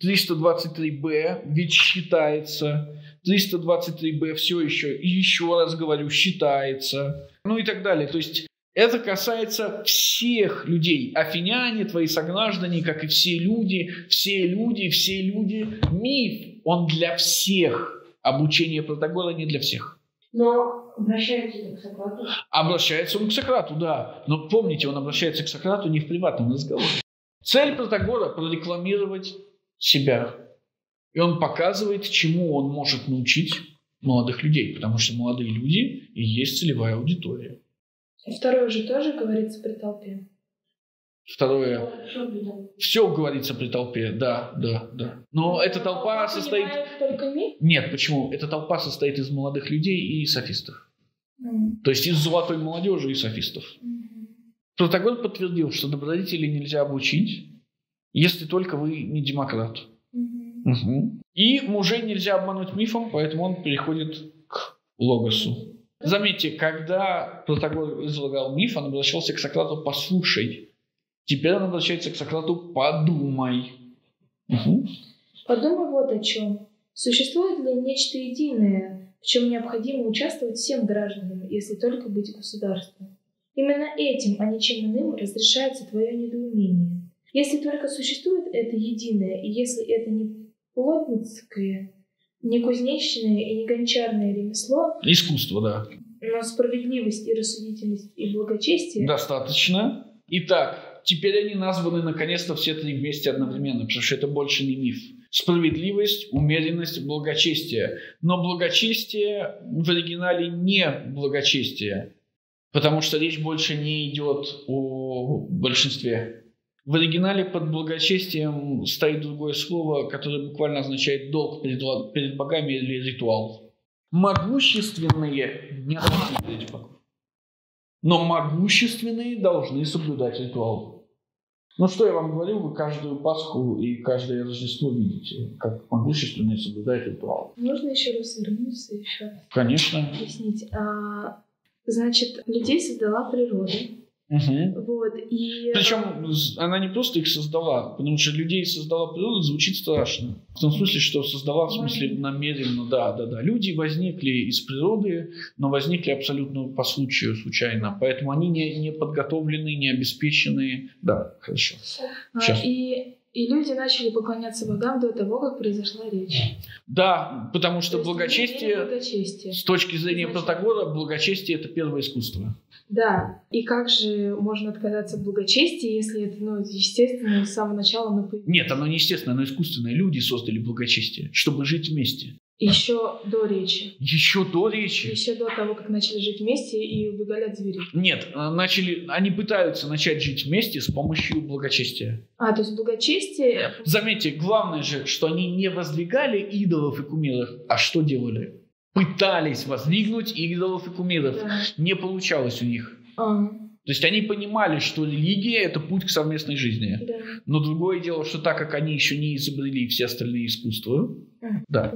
триста двадцать три бэ, ведь считается, триста двадцать три бэ все еще, и еще раз говорю, считается, ну и так далее. То есть это касается всех людей, афиняне, твои сограждане, как и все люди, все люди, все люди. Миф, он для всех, обучение Протагора не для всех. Но обращается он к Сократу. Обращается он к Сократу, да. Но помните, он обращается к Сократу не в приватном разговоре. Цель Протагора – прорекламировать себя. И он показывает, чему он может научить молодых людей. Потому что молодые люди и есть целевая аудитория. И второе же тоже говорится при толпе. Второе. Все говорится при толпе, да, да, да. Но эта толпа состоит... Нет, почему? Эта толпа состоит из молодых людей и софистов. Mm. То есть из золотой молодежи и софистов. Mm-hmm. Протагор подтвердил, что добродетели нельзя обучить, если только вы не демократ. Mm-hmm. Угу. И мужей нельзя обмануть мифом, поэтому он переходит к логосу. Заметьте, когда Протагор излагал миф, он обращался к Сократу «послушай». Теперь он обращается к Сократу «подумай». Угу. Подумай вот о чем. Существует ли нечто единое, в чем необходимо участвовать всем гражданам, если только быть государством? Именно этим, а ничем иным, разрешается твое недоумение. Если только существует это единое, и если это не плотницкое, не кузнечное и не гончарное ремесло... Искусство, да. Но справедливость и рассудительность и благочестие... Достаточно. Итак... Теперь они названы наконец-то все три вместе одновременно, потому что это больше не миф. Справедливость, умеренность, благочестие. Но благочестие в оригинале не благочестие, потому что речь больше не идет о большинстве. В оригинале под благочестием стоит другое слово, которое буквально означает долг перед, перед богами или ритуал. Могущественные не должны перед богами. Но могущественные должны соблюдать ритуал. Ну, что я вам говорил, вы каждую Пасху и каждое Рождество видите, как могущественно соблюдает ритуал. Можно еще раз вернуться? Еще? Конечно. Объяснить. А, значит, людей создала природа. Угу. Вот, и... Причем она не просто их создала, потому что людей создала природа звучит страшно. В том смысле, что создала, в смысле намеренно, да, да, да. Люди возникли из природы, но возникли абсолютно по случаю, случайно. Поэтому они не, не подготовлены, не обеспечены. Да, хорошо. Сейчас. И... И люди начали поклоняться богам до того, как произошла речь. Да, потому что благочестие, благочестие, с точки зрения Значит, Протагора, благочестие – это первое искусство. Да, и как же можно отказаться от благочестия, если это, ну, естественно, с самого начала мы... Нет, оно не естественно, оно искусственное. Люди создали благочестие, чтобы жить вместе. Еще до речи. Еще до речи? Еще до того, как начали жить вместе и убегали от зверей. Нет, начали, они пытаются начать жить вместе с помощью благочестия. А, то есть благочестие... Заметьте, главное же, что они не воздвигали идолов и кумиров, а что делали? Пытались воздвигнуть идолов и кумиров. Да. Не получалось у них. А-а-а. То есть они понимали, что религия – это путь к совместной жизни. Да. Но другое дело, что так как они еще не изобрели все остальные искусства... А-а-а. Да.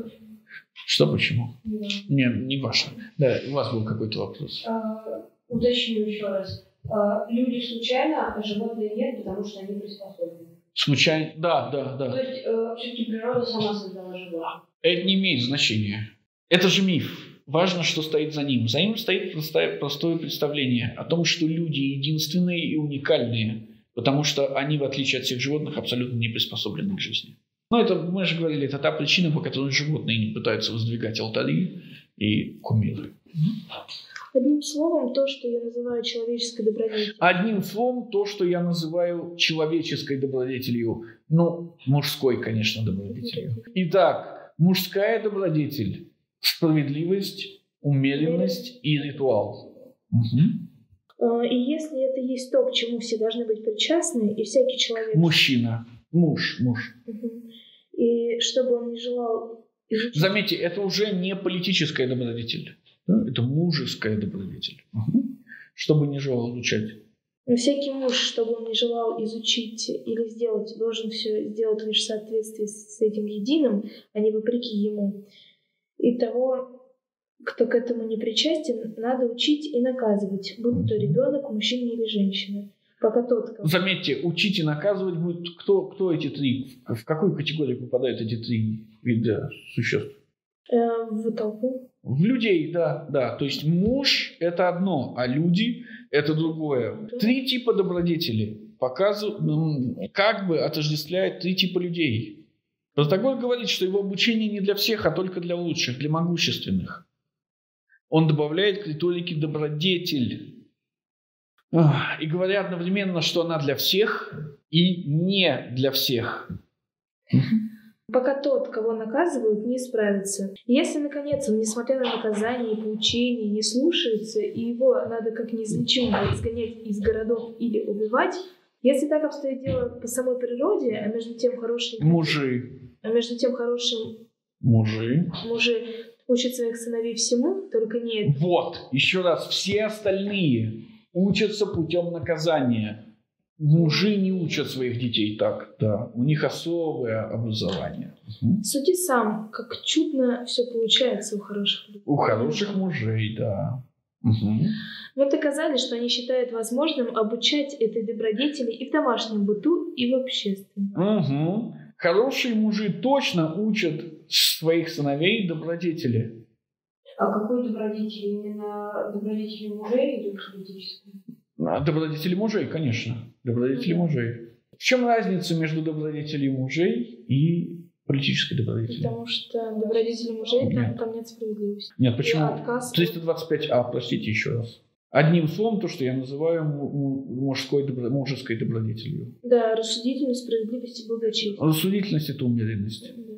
Что, почему? Да. Не, не ваше. Да, у вас был какой-то вопрос. А, уточню еще раз. А, люди случайно, а животные нет, потому что они приспособлены. Случайно? Да, да, да. То есть э, все-таки природа сама создала животных. Это не имеет значения. Это же миф. Важно, что стоит за ним. За ним стоит простое, простое представление о том, что люди единственные и уникальные, потому что они, в отличие от всех животных, абсолютно не приспособлены к жизни. Ну, это, мы же говорили, это та причина, по которой животные не пытаются воздвигать алтари и кумиры. Одним словом, то, что я называю человеческой добродетелью. Одним словом, то, что я называю человеческой добродетелью. Ну, мужской, конечно, добродетелью. Итак, мужская добродетель – справедливость, умеренность и ритуал. Угу. И если это есть то, к чему все должны быть причастны, и всякий человек… Мужчина. Муж, муж. Угу. И чтобы он не желал... Заметьте, это уже не политическая добродетель. Да? Это мужеская добродетель. Угу. Чтобы не желал изучать. Но всякий муж, чтобы он не желал изучить или сделать, должен все сделать лишь в соответствии с этим единым, а не вопреки ему. И того, кто к этому не причастен, надо учить и наказывать, будь то ребенок, мужчина или женщина. Пока тот, как... Заметьте, учить и наказывать будет кто, кто эти три? В какую категорию попадают эти три вида существ? Э, в толпу. В людей, да, да. То есть муж – это одно, а люди – это другое. Да. Три типа добродетели показывают, как бы отождествляют три типа людей. Протагор говорит, что его обучение не для всех, а только для лучших, для могущественных. Он добавляет к риторике добродетель. И говоря одновременно, что она для всех и не для всех. Пока тот, кого наказывают, не справится. Если, наконец, он, несмотря на наказание и поучение, не слушается, и его надо как неизлечимо изгонять из городов или убивать, если так обстоит дело по самой природе, а между тем хорошим... Мужи. А между тем хорошим... Мужи. Мужи учат своих сыновей всему, только не... Вот, еще раз, все остальные... Учатся путем наказания. Мужи не учат своих детей так, да. У них особое образование. Угу. Суди сам, как чудно все получается у хороших людей. У хороших мужей, да. Угу. Вот доказали, что они считают возможным обучать этой добродетели и в домашнем быту, и в общественном. Угу. Хорошие мужи точно учат своих сыновей добродетели. А какую добродетель? Именно добродетели мужей или политическую? Добродетели мужей, конечно. Добродетели да. мужей. В чем разница между добродетелей мужей и политической добродетелью? Потому что добродетели мужей, нет. Там, там нет справедливости. Нет, почему? Отказ... триста двадцать пять А, простите еще раз. Одним словом, то, что я называю мужской, добро... мужеской добродетелью. Да, рассудительность, справедливость и благочестие. Рассудительность – это умеренность. Да.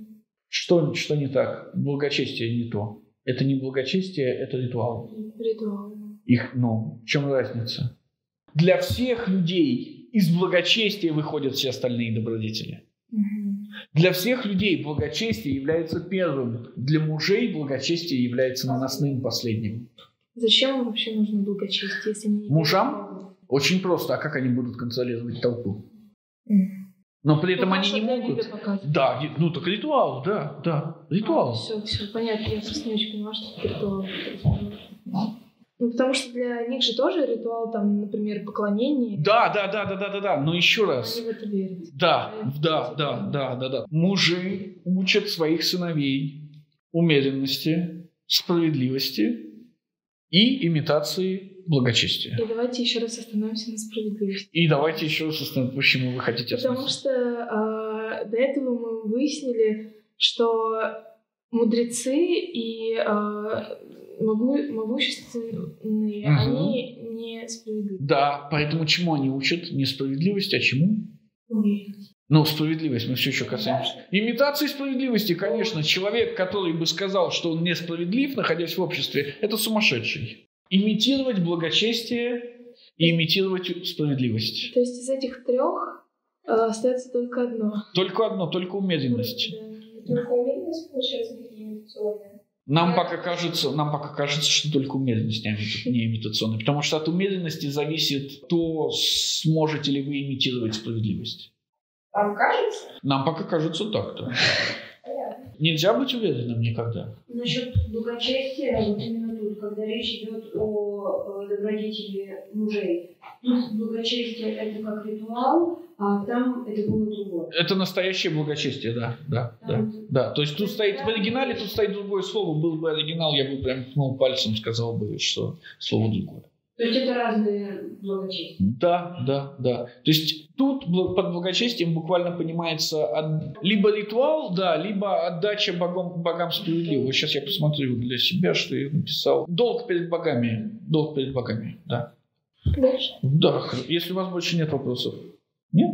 Что, что не так? Благочестие не то. Это не благочестие, это ритуал. Ритуал. Их, ну, в чем разница? Для всех людей из благочестия выходят все остальные добродетели. Угу. Для всех людей благочестие является первым. Для мужей благочестие является наносным, последним. Зачем им вообще нужно благочестие, если не... Мужам? Очень просто. А как они будут контролировать толпу? Но при этом ну, они не могут. Да, ну так ритуал, да, да, ритуал. А, все, все понятно, я просто не очень понимаю, что это ритуал. Ну, потому что для них же тоже ритуал, там, например, поклонение. Да, да, да, да, да, да, да. Но еще раз. Они в это верят. Да, да, да, да, да, да. Мужи учат своих сыновей умеренности, справедливости и имитации благочестия. И давайте еще раз остановимся на справедливости. И давайте еще раз остановимся, почему вы хотите остановиться. Потому что э, до этого мы выяснили, что мудрецы и э, Могу, могущественные, угу. они несправедливые. Да, поэтому чему они учат? Несправедливость, а чему? Угу. Ну, справедливость, мы все еще касаемся. Да. Имитации справедливости, конечно. Человек, который бы сказал, что он несправедлив, находясь в обществе, это сумасшедший. Имитировать благочестие и имитировать справедливость. То есть из этих трех э, остается только одно. Только одно, только умеренность. Да. Только умеренность получается неимитационная. Нам пока, кажется, нам пока кажется, что только умеренность не имитационная, потому что от умеренности зависит то, сможете ли вы имитировать справедливость. Нам кажется? Нам пока кажется так-то. Понятно. Нельзя быть уверенным никогда. Насчет благочестия, вот именно тут, когда речь идет о добродетели мужей, тут благочестие это как ритуал, а там это было другое. Это настоящее благочестие, да, да, да, да. То есть тут стоит в оригинале, тут стоит другое слово. Был бы оригинал, я бы прям ну, пальцем сказал бы, что слово другое. То есть это разные благочестия. Да, да, да. То есть тут под благочестием буквально понимается от... либо ритуал, да, либо отдача богам, богам справедливого. Сейчас я посмотрю для себя, что я написал. Долг перед богами, долг перед богами, да. Дальше. Да. Если у вас больше нет вопросов. Нет?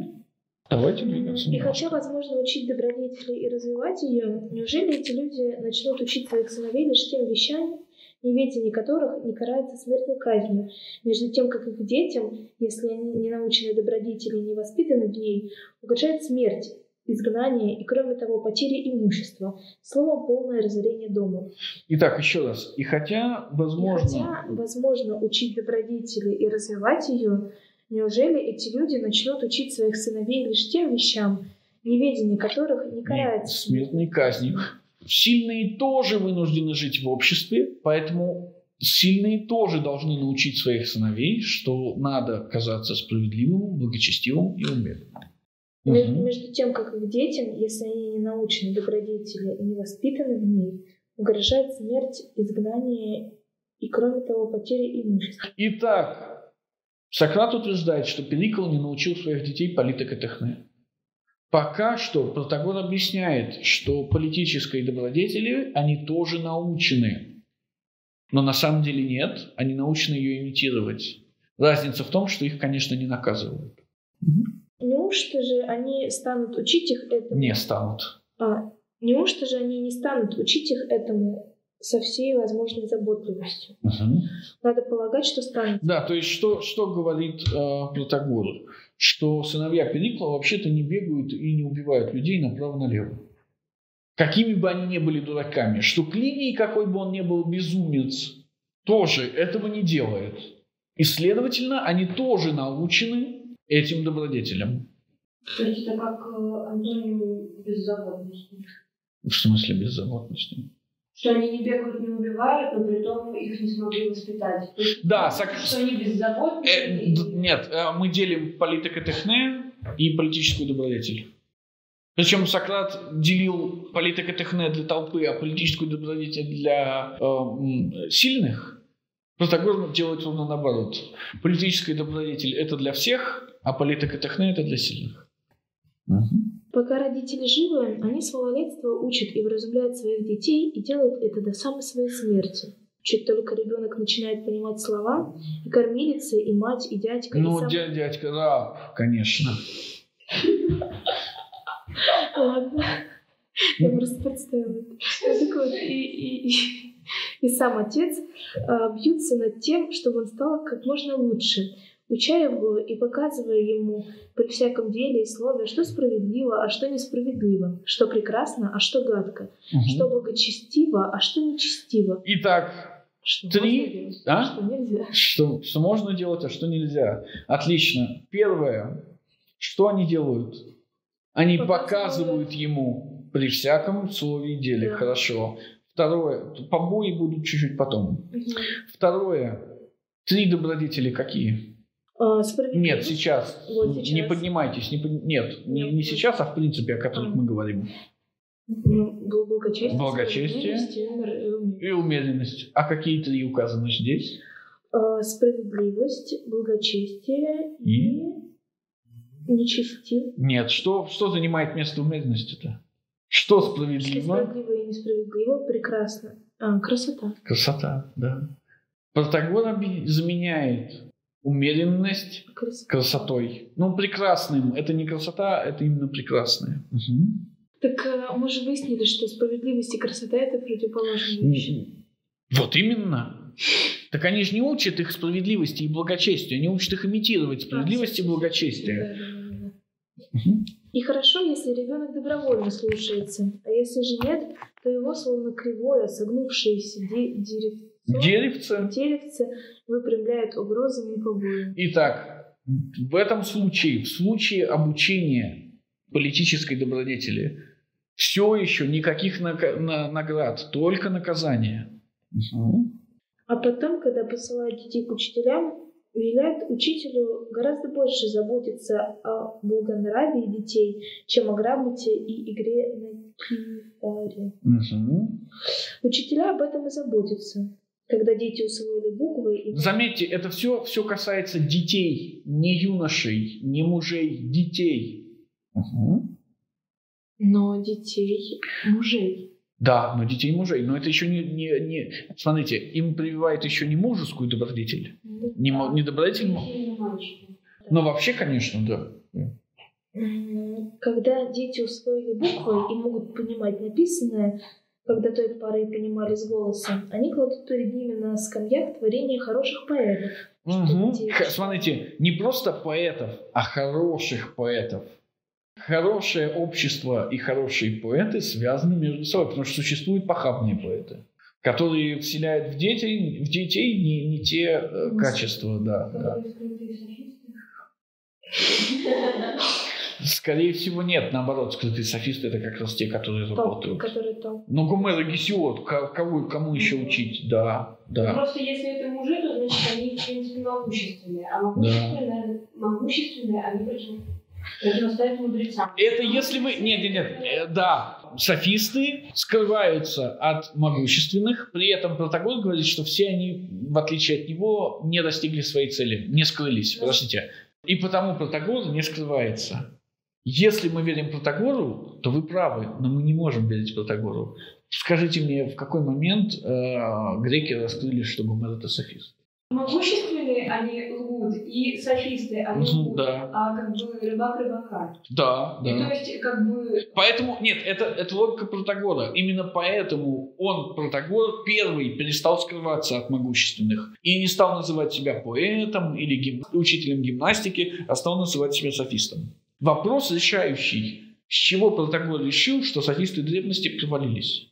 Давайте двигаться. И хотя, возможно, учить добродетели и развивать ее, неужели эти люди начнут учить своих сыновей лишь тем вещам, неведение которых не карается смертной казнью, между тем, как их детям, если они не научены добродетели и не воспитаны в ней, угрожает смерть, изгнание и, кроме того, потеря имущества, словом, полное разорение дома. Итак, еще раз. И хотя, возможно... И хотя, возможно, учить добродетели и развивать ее, неужели эти люди начнут учить своих сыновей лишь тем вещам, неведение которых не карается смертной казнью? Сильные тоже вынуждены жить в обществе, поэтому сильные тоже должны научить своих сыновей, что надо казаться справедливым, благочестивым и умеренным. Между, угу. между тем, как их детям, если они не научены добродетели и не воспитаны в ней, угрожает смерть, изгнание и, кроме того, потеря имущества. Итак, Сократ утверждает, что Перикл не научил своих детей политик и техне. Пока что Протагор объясняет, что политические добродетели, они тоже научены. Но на самом деле нет, они научены ее имитировать. Разница в том, что их, конечно, не наказывают. Неужто же они станут учить их этому? Не станут. А, неужто же они не станут учить их этому? Со всей возможной заботливостью. Угу. Надо полагать, что станет. Да, то есть что, что говорит э, Протагор? Что сыновья Перикла вообще-то не бегают и не убивают людей направо-налево. Какими бы они ни были дураками. Что Клиний, какой бы он ни был безумец, тоже этого не делает. И, следовательно, они тоже научены этим добродетелям. То есть это как Антонию беззаботности. В смысле беззаботности? Что они не бегают, не убивают, но при том их не смогли воспитать. То есть, да, что сак... они беззаботны. Э, и... Нет, мы делим политик и техне и политическую добродетель. Причем Сократ делил политик и техне для толпы, а политическую добродетель для э, сильных. Протагор делает ровно наоборот. Политическая добродетель – это для всех, а политик и техне – это для сильных. Угу. Пока родители живы, они с малолетства учат и вразумляют своих детей и делают это до самой своей смерти. Чуть только ребенок начинает понимать слова, и кормилица, и мать, и дядька. Ну, и сам... дядь, дядька, да, конечно. Ладно, я просто представила. Так вот, и сам отец бьются над тем, чтобы он стал как можно лучше, уча его и показывая ему при всяком деле и слове, что справедливо, а что несправедливо, что прекрасно, а что гадко, угу. что благочестиво, а что нечестиво. Итак, что три... Можно делать, а? Что, нельзя. Что, что можно делать, а что нельзя. Отлично. Первое, Что они делают? Они показывают ему при всяком слове и деле. Да. Хорошо. Второе. Побои будут чуть-чуть потом. Угу. Второе. Три добродетели какие? А, нет, сейчас. Вот сейчас. Не поднимайтесь. Не под... Нет, нет, не, не сейчас, а в принципе, о которых а. мы говорим. Ну, благочестие, благочестие и умеренность. А какие три указаны здесь? А, справедливость, благочестие и... и... нечестив. Нет, что, что занимает место умеренности-то? Что справедливо? Справедливо и несправедливо, прекрасно. А, красота. Красота, да. Протагор заменяет умеренность красота. красотой. Ну, прекрасным. Это не красота, это именно прекрасное. Угу. Так мы же выяснили, что справедливость и красота — это противоположные вещи. Вот именно. Так они же не учат их справедливости и благочестию, они учат их имитировать справедливость и благочестие. И хорошо, если ребенок добровольно слушается, а если же нет, то его словно кривое, согнувшееся де- деревце, деревце. деревце выпрямляет угрозами и побоями. Итак, в этом случае, в случае обучения политической добродетели, все еще никаких на- на- наград, только наказание. Угу. А потом, когда посылают детей к учителям, велят учителю гораздо больше заботиться о благонравии детей, чем о грамоте и игре на гитаре. Угу. Учителя об этом и заботятся, когда дети усвоили буквы. И... Заметьте, это все, все касается детей, не юношей, не мужей, детей. Угу. Но детей, мужей. Да, но детей мужей. Но это еще не, не, не... Смотрите, им прививает еще не мужескую добродетель. Да. Не, не добродетель мужскую. Но вообще, конечно, да. Когда дети усвоили буквы и могут понимать написанное, когда той порой понимали с голосом, они кладут перед ними на скамьях творения хороших поэтов. Угу. Дети... Смотрите, не просто поэтов, а хороших поэтов. Хорошее общество и хорошие поэты связаны между собой, потому что существуют похабные поэты, которые вселяют в детей, в детей не, не те э, качества. Да, да. Скорее всего, нет. Наоборот, скрытые софисты — это как раз те, которые топ, работают. Которые топ. Но Гомер и Гесиод, кого, кому еще учить? Да, да. Просто если это мужи, то значит они, в принципе, могущественные. А могущественные, да. могущественные они должны... Это если вы... Нет, нет, нет. Да, софисты скрываются от могущественных. При этом Протагор говорит, что все они, в отличие от него, не достигли своей цели. Не скрылись, простите. И потому Протагор не скрывается. Если мы верим Протагору, то вы правы, но мы не можем верить Протагору. Скажите мне, в какой момент э, греки раскрыли, что Гомер — это софист? Могущественные они лгут, и софисты они лгут, да. А как бы рыбак рыбака. Да, и да. То есть как бы... Поэтому, нет, это, это логика Протагора. Именно поэтому он, Протагор, первый перестал скрываться от могущественных. И не стал называть себя поэтом или гим... учителем гимнастики, а стал называть себя софистом. Вопрос решающий. С чего Протагор решил, что софисты древности провалились?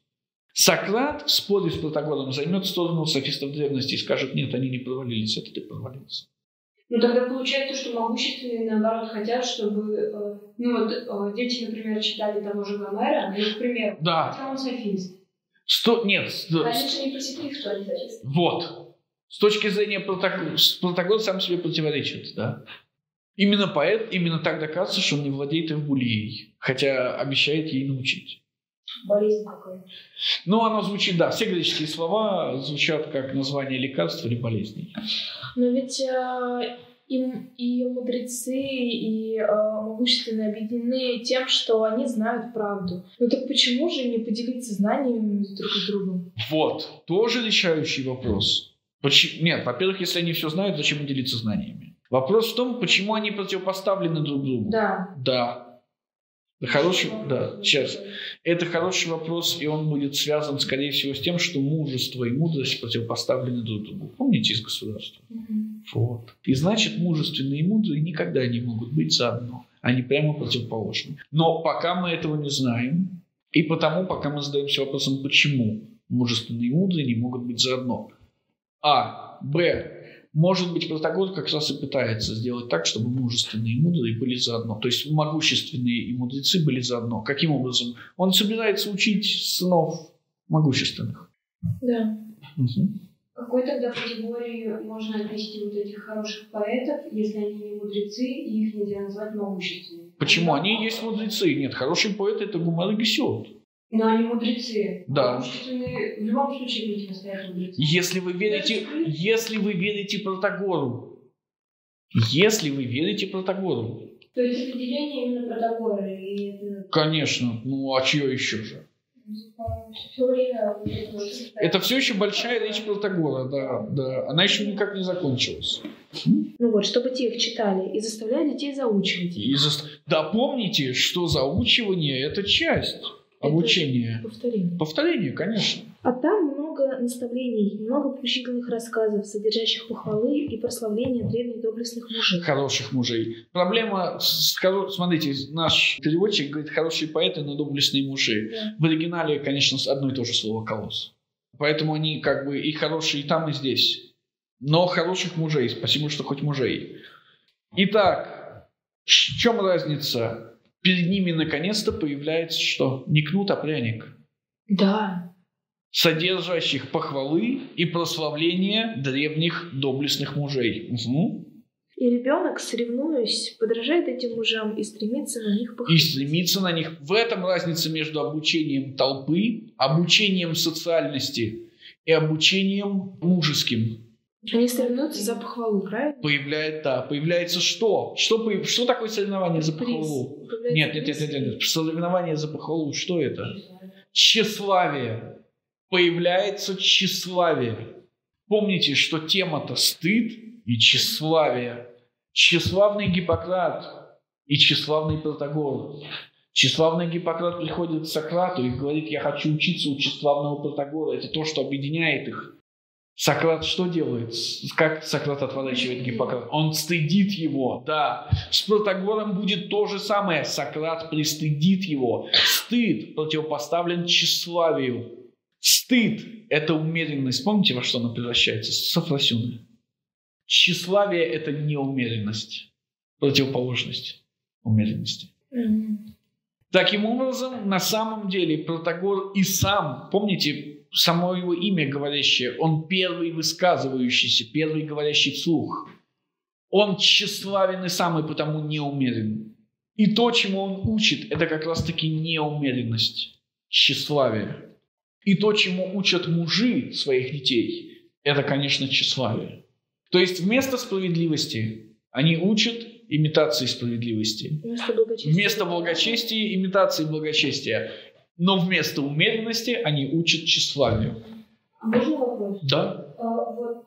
Сократ в споре с Протагором займет сторону софистов древности и скажет: нет, они не провалились, это ты провалился. Ну тогда получается, что могущественные, наоборот, хотят, чтобы... Ну вот дети, например, читали того же Гомера, ну, к примеру, да. Хотя он софист. Сто... Нет. Конечно, не посетили, что они софисты. Вот. С точки зрения Протагора, Протагор сам себе противоречит, да. Именно поэт, именно так доказывается, что он не владеет эвбулией, хотя обещает ей научить. Болезнь какая? Ну, оно звучит, да. Все греческие слова звучат как название лекарств или болезней. Но ведь э, им, и мудрецы, и э, могущественные объединены тем, что они знают правду. Ну так почему же не поделиться знаниями друг с другом? Вот. Тоже решающий вопрос. Почему? Нет, во-первых, если они все знают, зачем делиться знаниями? Вопрос в том, почему они противопоставлены друг другу. Да. Да. Хороший, да, сейчас. Это хороший вопрос, и он будет связан, скорее всего, с тем, что мужество и мудрость противопоставлены друг другу. Помните из государства? Mm-hmm. Вот. И значит, мужественные и мудрые никогда не могут быть заодно. Они прямо противоположны. Но пока мы этого не знаем, и потому, пока мы задаемся вопросом, почему мужественные и мудрые не могут быть заодно. А. Б. Может быть, Протагор как раз и пытается сделать так, чтобы мужественные и мудрые были заодно. То есть могущественные и мудрецы были заодно. Каким образом? Он собирается учить сынов могущественных. Да. Угу. Какой тогда категории можно отнести вот этих хороших поэтов, если они не мудрецы и их нельзя назвать могущественными? Почему? Они и есть мудрецы. Нет, хороший поэт – это Гомер и Гесиод. Но они мудрецы. Да. Могущественные в любом случае будете настоящие мудрецы. Если вы верите, если вы верите Протагору, если вы верите Протагору. То есть определение именно Протагора. И... Конечно. Ну а чье еще же? Это все еще большая речь Протагора, да, да. Она еще никак не закончилась. Ну вот, чтобы те их читали и заставляли детей заучивать. И за... Да, помните, что заучивание – это часть обучения. Повторение. Повторение, конечно. А там много наставлений, много поучительных рассказов, содержащих похвалы и прославления древних доблестных мужей. Хороших мужей. Проблема, с, смотрите, наш переводчик говорит «хорошие поэты, но доблестные мужи». Да. В оригинале, конечно, одно и то же слово «колосс». Поэтому они как бы и хорошие и там, и здесь. Но хороших мужей, спасибо, что хоть мужей. Итак, в чем разница? Перед ними наконец-то появляется что? Не кнут, а пряник. Да. Содержащих похвалы и прославления древних доблестных мужей. Угу. И ребенок, соревнуясь, подражает этим мужам и стремится на них похвалить. И стремится на них. В этом разница между обучением толпы, обучением социальности и обучением мужеским. Они соревнуются за похвалу, правильно? Появляет, да. Появляется что? Что, по... что такое соревнование за похвалу? Нет, нет, нет, нет, нет. Соревнование за похвалу, что это? Тщеславие. Появляется тщеславие. Помните, что тема-то стыд и тщеславие. Тщеславный Гиппократ и тщеславный Протагор. Тщеславный Гиппократ приходит к Сократу и говорит: я хочу учиться у тщеславного Протагора. Это то, что объединяет их. Сократ что делает? Как Сократ отворачивает Гиппократ? Он стыдит его, да. С Протагором будет то же самое. Сократ пристыдит его. Стыд противопоставлен тщеславию. Стыд – это умеренность. Помните, во что она превращается? Софросюны. Тщеславие – это неумеренность. Противоположность умеренности. Mm-hmm. Таким образом, на самом деле, Протагор и сам, помните, само его имя говорящее, он первый высказывающийся, первый говорящий вслух. Он тщеславен и сам, и потому неумерен. И то, чему он учит, это как раз-таки неумеренность, тщеславие. И то, чему учат мужи своих детей, это, конечно, тщеславие. То есть вместо справедливости они учат имитации справедливости. Вместо благочестия. Вместо благочестия – имитации благочестия. Но вместо умеренности они учат тщеславию. А можно вопрос? Да. А, вот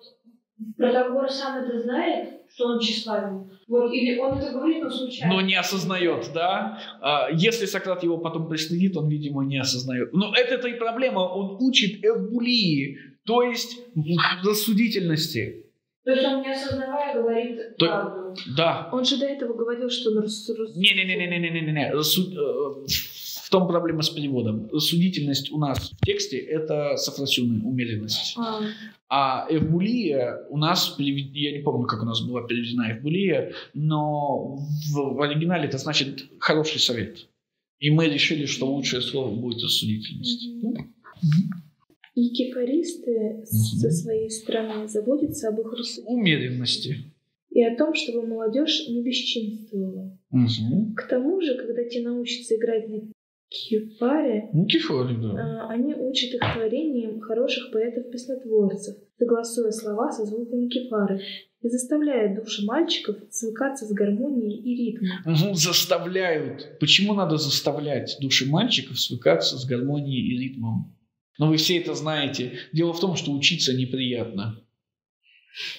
Протагор сам это знает, что он тщеславен? Вот, или он это говорит, но случайно. Но не осознает, да. А, если Сократ его потом проследит, он, видимо, не осознает. Но это-то и проблема. Он учит эвбулии, то есть рассудительности. То есть он не осознавая говорит то... правду. Да. Он же до этого говорил, что он рассудит. Не-не-не-не-не-не-не-не. Рассуд... В том проблема с переводом. Рассудительность у нас в тексте – это софросюны, умеренность. А. А эвбулия у нас, я не помню, как у нас была переведена эвбулия, но в оригинале это значит «хороший совет». И мы решили, что лучшее слово будет «рассудительность». Mm-hmm. Mm-hmm. И кефаристы mm-hmm. со своей стороны заботятся об их рассудительности. Умеренности. И о том, чтобы молодежь не бесчинствовала. Mm-hmm. К тому же, когда те научатся играть на кефаре, ну, кефаре, да. Они учат их творением хороших поэтов-песнотворцев, согласуя слова со звуками кефары и заставляя души мальчиков свыкаться с гармонией и ритмом. Угу, заставляют. Почему надо заставлять души мальчиков свыкаться с гармонией и ритмом? Но вы все это знаете. Дело в том, что учиться неприятно,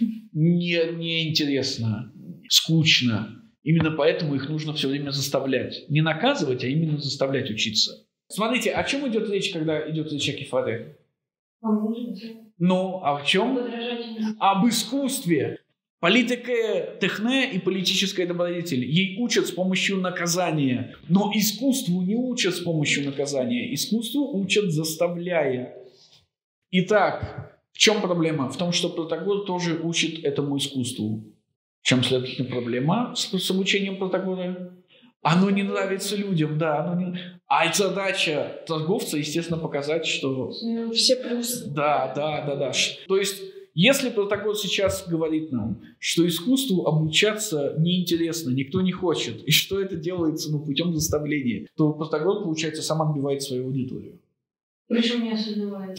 не, неинтересно, скучно. Именно поэтому их нужно все время заставлять. Не наказывать, а именно заставлять учиться. Смотрите, о чем идет речь, когда идет речь о кефаре? Ну, а в чем? Об искусстве. Политика техне и политическая добродетель. Ей учат с помощью наказания. Но искусству не учат с помощью наказания. Искусству учат заставляя. Итак, В чем проблема? В том, что Протагор тоже учит этому искусству. В чем, следовательно, проблема с, с обучением Протагора? Оно не нравится людям, да. Оно не... А задача торговца, естественно, показать, что... Ну, все плюсы. Да, да, да, да. То есть, если Протагор сейчас говорит нам, что искусству обучаться неинтересно, никто не хочет, и что это делается ну, путем заставления, то Протагор, получается, сам отбивает свою аудиторию. Причем не осознавает.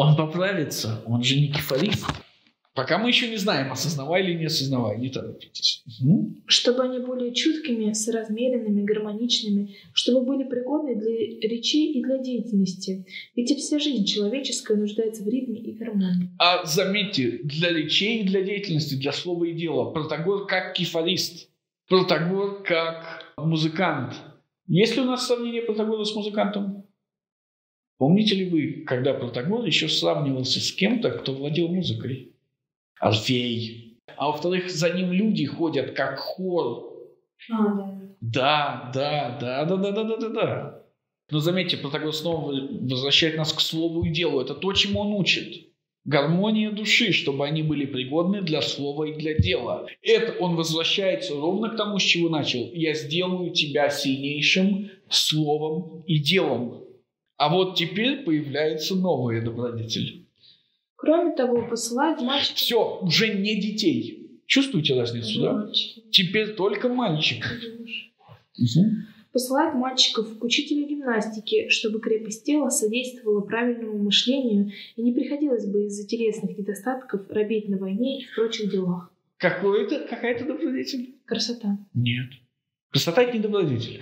Он поправится, он же не кефарист. Пока мы еще не знаем, осознавая или не осознавая, не торопитесь. Угу. Чтобы они были чуткими, соразмеренными, гармоничными, чтобы были пригодны для речей и для деятельности. Ведь и вся жизнь человеческая нуждается в ритме и гармонии. А заметьте, для речей и для деятельности, для слова и дела, Протагор как кефарист, Протагор как музыкант. Есть ли у нас сравнение Протагора с музыкантом? Помните ли вы, когда Протагор еще сравнивался с кем-то, кто владел музыкой? Орфей. А во-вторых, за ним люди ходят, как хор. А, да. Да, да, да, да, да, да, да, да. Но заметьте, Протагор снова возвращает нас к слову и делу. Это то, чему он учит. Гармония души, чтобы они были пригодны для слова и для дела. Это он возвращается ровно к тому, с чего начал. Я сделаю тебя сильнейшим словом и делом. А вот теперь появляется новый добродетель. Кроме того, посылает мальчика... Все, уже не детей. Чувствуете разницу, да? Мальчики. Теперь только мальчик. Угу. Посылает мальчиков к учителю гимнастики, чтобы крепость тела содействовала правильному мышлению и не приходилось бы из-за телесных недостатков робеть на войне и в прочих делах. Какой-то, какая-то добродетель? Красота. Нет. Красота – это не добродетель.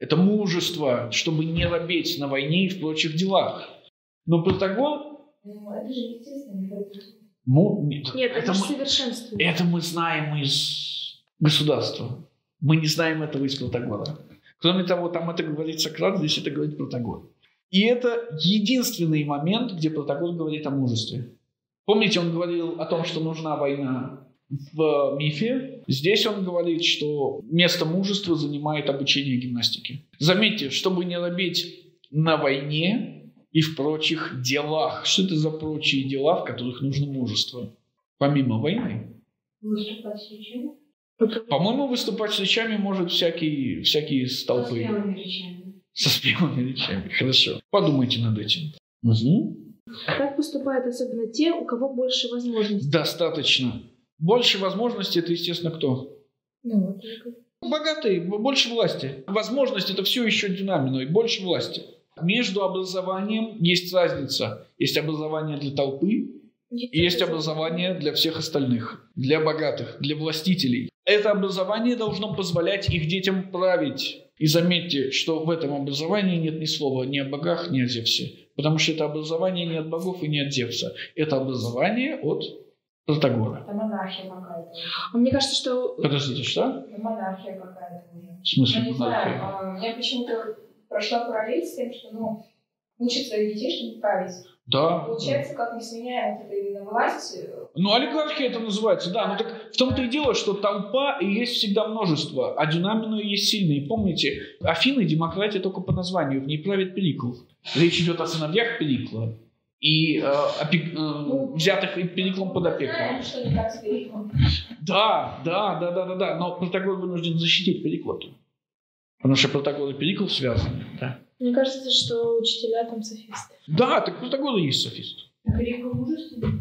Это мужество, чтобы не робеть на войне и в прочих делах. Но Протагор... Ну, это же естественно. Ну, нет, нет, это, это же совершенство. Это мы знаем из государства. Мы не знаем этого из Протагора. Кроме того, там это говорит Сократ, здесь это говорит Протагор. И это единственный момент, где Протагор говорит о мужестве. Помните, он говорил о том, что нужна война в мифе. Здесь он говорит, что место мужества занимает обучение гимнастике. Заметьте, чтобы не робить на войне и в прочих делах. Что это за прочие дела, в которых нужно мужество? Помимо войны. Выступать с речами? По-моему, выступать с речами может всякие, всякие столпы. Со спелыми речами. Со спелыми речами. Хорошо. Подумайте над этим. Угу. Так поступают особенно те, у кого больше возможностей. Достаточно. Больше возможностей – это, естественно, кто? Ну, вот только. Богатые, больше власти. Возможность – это все еще динамино, и больше власти. Между образованием есть разница. Есть образование для толпы, Нет, и есть образование для всех остальных, для богатых, для властителей. Это образование должно позволять их детям править. И заметьте, что в этом образовании нет ни слова ни о богах, ни о Зевсе. Потому что это образование не от богов и не от Зевса. Это образование от Протагора. Это монархия какая-то. Мне кажется, что... Подождите, что? Это монархия какая-то. В смысле я монархия? Не знаю, я почему-то... Прошла параллель с тем, что ну, учат своих детей, чтобы править. Да. Получается, да. Как не сменяет это именно власть. Ну, олигархия это называется, да. да. Ну, так в том-то и дело, что толпа и есть всегда множество, а динамино и есть сильные. Помните, Афины – демократия только по названию, в ней правит Перикл. Речь идет о сыновьях Перикла и э, опек... э, взятых Периклом под опеку. Знаем, что не так с Периклом. Да, да, да, да, да, да. Но Протагор вынужден защитить Перикла. Потому что Протагор и Перикл связаны, да? Мне кажется, что учителя там софисты. Да, так Протагор и есть софист. А Перикл мужественный?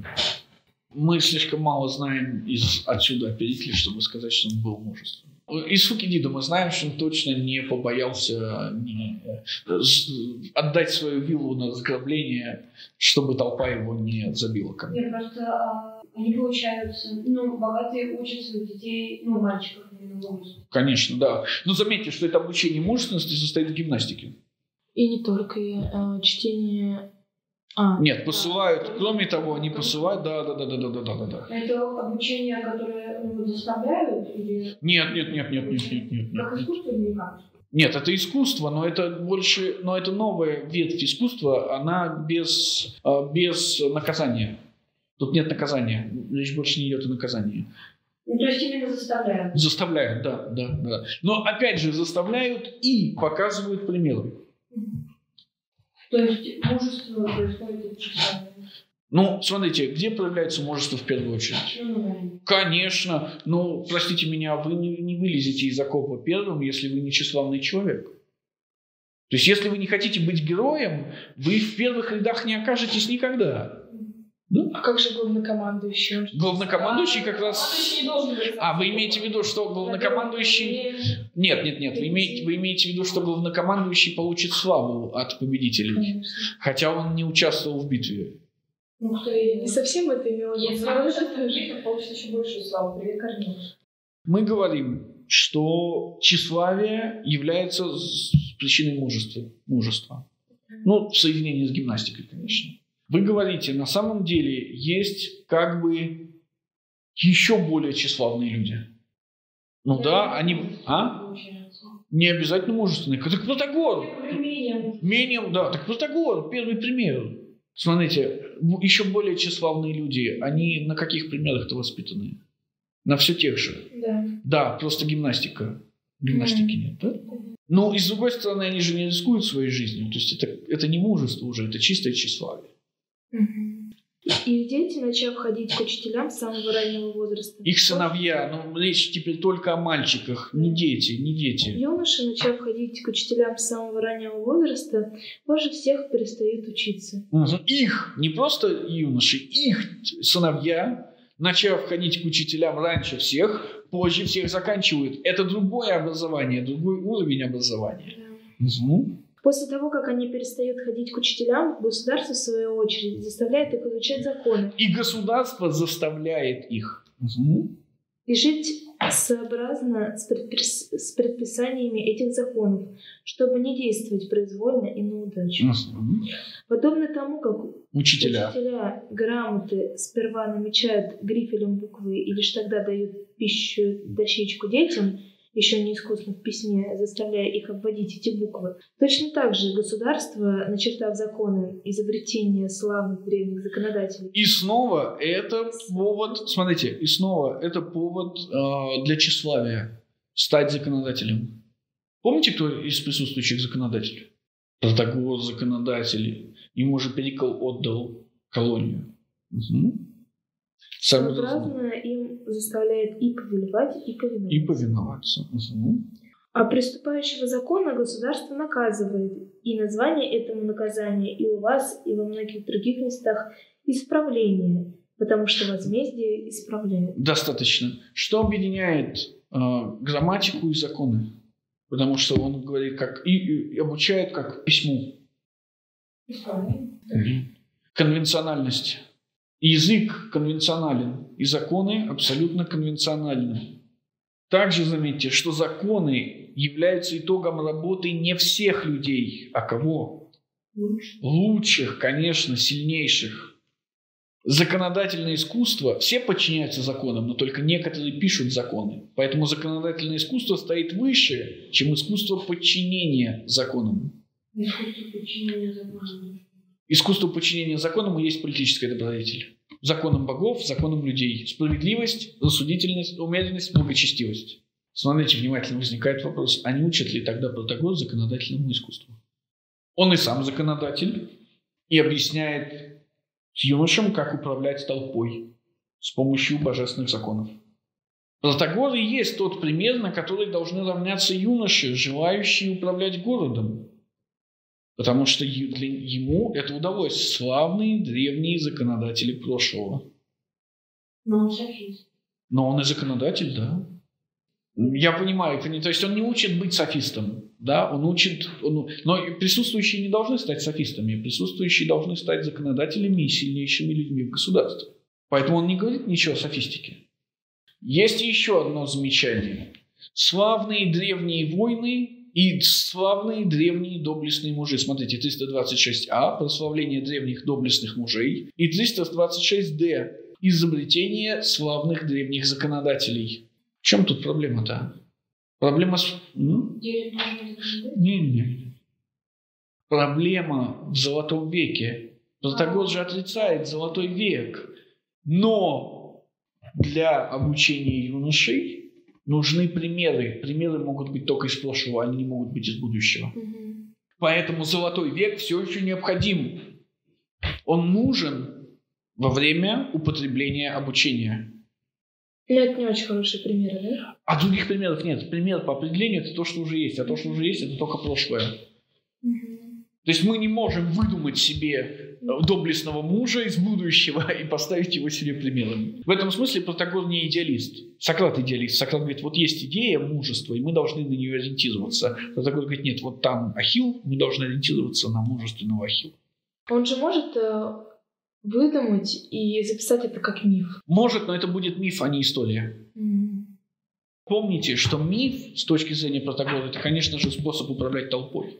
Мы слишком мало знаем из отсюда о Перикле, чтобы сказать, что он был мужественным. Из Фукидида мы знаем, что он точно не побоялся не, отдать свою виллу на разграбление, чтобы толпа его не забила камнем. Нет, просто а, они получаются, ну, богатые учатся у детей, ну, мальчиков. Конечно, да. Но заметьте, что это обучение мужественности состоит в гимнастике. И не только и, а, чтение. А, Нет, посылают. Да. Кроме того, они посылают. Да, да, да, да, да, да, да, да. Это обучение, которое заставляют или? Нет, нет, нет, нет, нет, нет, нет. Как искусство или как? Нет, это искусство, но это больше, но это новая ветвь искусства, она без, без наказания. Тут нет наказания, речь больше не идет о наказании. Ну, то есть именно заставляют. Заставляют, да, да, да. Но опять же заставляют и показывают примеры. То есть мужество происходит от читания. Ну, смотрите, где проявляется мужество в первую очередь? Конечно, но, простите меня, вы не, не вылезете из окопа первым, если вы не тщеславный человек. То есть, если вы не хотите быть героем, вы в первых рядах не окажетесь никогда. Да? А как же главнокомандующий? Главнокомандующий а, как раз... А, вы имеете в виду, что главнокомандующий... Нет, нет, нет. Вы имеете, вы имеете в виду, что главнокомандующий получит славу от победителей. Конечно. Хотя он не участвовал в битве. Ну, кто и не совсем это имел. Если он получит еще большую славу, прикормить. Мы говорим, что тщеславие является причиной мужества. мужества. Ну, в соединении с гимнастикой, конечно. Вы говорите, на самом деле есть как бы еще более тщеславные люди. Ну да, да они... А? Не обязательно мужественные. Так Протагор. Умением. Умением, да. Так Протагор, первый пример. Смотрите, еще более тщеславные люди, они на каких примерах-то воспитаны? На все тех же. Да. Да, просто гимнастика. Гимнастики mm. нет, да? Но и с другой стороны, они же не рискуют своей жизнью. То есть это, это не мужество уже, это чистое тщеславие. И дети, начав ходить к учителям с самого раннего возраста. Их сыновья, но речь теперь только о мальчиках, не дети, не дети. Юноши, начав ходить к учителям с самого раннего возраста, позже всех перестают учиться. Их, не просто юноши, их сыновья, начав ходить к учителям раньше всех, позже всех заканчивают. Это другое образование, другой уровень образования. Да. Угу. После того, как они перестают ходить к учителям, государство, в свою очередь, заставляет их изучать законы. И государство заставляет их. Угу. И жить сообразно с, предпис... с предписаниями этих законов, чтобы не действовать произвольно и на удачу. Угу. Подобно тому, как учителя. учителя грамоты сперва намечают грифелем буквы и лишь тогда дают пищу, дощечку детям, еще не искусно в письме, заставляя их обводить эти буквы. Точно так же государство, начертав законы, изобретение славных древних законодателей. И снова это повод, смотрите, и снова это повод э, для тщеславия стать законодателем. Помните, кто из присутствующих законодателей? Протагор законодатель. Ему же Перикл отдал колонию. Угу. Сообразно им заставляет и повелевать, и повиноваться. И повиноваться. Угу. А преступающего закона государство наказывает. И название этому наказания и у вас, и во многих других местах исправление, потому что возмездие исправляет. Достаточно. Что объединяет э, грамматику и законы? Потому что он говорит, как и, и обучает как письму. Угу. Конвенциональность. Язык конвенционален, и законы абсолютно конвенциональны. Также заметьте, что законы являются итогом работы не всех людей, а кого? Лучших, Лучших конечно, сильнейших. Законодательное искусство, все подчиняются законам, но только некоторые пишут законы. Поэтому законодательное искусство стоит выше, чем искусство подчинения законам. Искусство подчинения законам. Искусство подчинения законам и есть политическая добродетель. Законам богов, законам людей. Справедливость, рассудительность, умеренность, благочестивость. Смотрите, внимательно возникает вопрос, а не учат ли тогда Протагор законодательному искусству? Он и сам законодатель, и объясняет юношам, как управлять толпой с помощью божественных законов. Протагор и есть тот пример, на который должны равняться юноши, желающие управлять городом. Потому что ему это удалось. Славные древние законодатели прошлого. Но он софист. Но он и законодатель, да. Я понимаю. То есть он не учит быть софистом. Да? Он учит, он... Но присутствующие не должны стать софистами. Присутствующие должны стать законодателями и сильнейшими людьми в государстве. Поэтому он не говорит ничего о софистике. Есть еще одно замечание. Славные древние войны... И славные древние доблестные мужи. Смотрите, триста двадцать шесть А, прославление древних доблестных мужей. И триста двадцать шесть Д, изобретение славных древних законодателей. В чем тут проблема-то? Проблема... С... Ну? Не, не. Проблема в золотом веке. Протагор же отрицает золотой век. Но для обучения юношей нужны примеры. Примеры могут быть только из прошлого, они не могут быть из будущего. Угу. Поэтому золотой век все еще необходим. Он нужен, во время употребления обучения. Ну, это не очень хорошие примеры, да? А других примеров нет. Пример по определению – это то, что уже есть. А то, что уже есть – это только прошлое. Угу. То есть мы не можем выдумать себе доблестного мужа из будущего и поставить его себе примером. В этом смысле Протагор не идеалист. Сократ идеалист. Сократ говорит, вот есть идея мужества, и мы должны на нее ориентироваться. Протагор говорит, нет, вот там Ахилл, мы должны ориентироваться на мужественного Ахилла. Он же может... выдумать и записать это как миф. Может, но это будет миф, а не история. Mm. Помните, что миф, с точки зрения Протагора, это, конечно же, способ управлять толпой.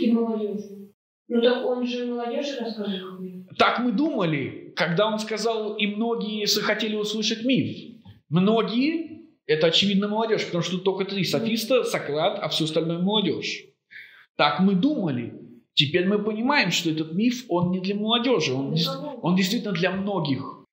И молодежью. Ну так он же молодежи рассказывал. Так мы думали, когда он сказал, и многие захотели услышать миф. Многие, это очевидно молодежь, потому что тут только три софиста, Сократ, а все остальное молодежь. Так мы думали. Теперь мы понимаем, что этот миф, он не для молодежи, он, он действительно для многих.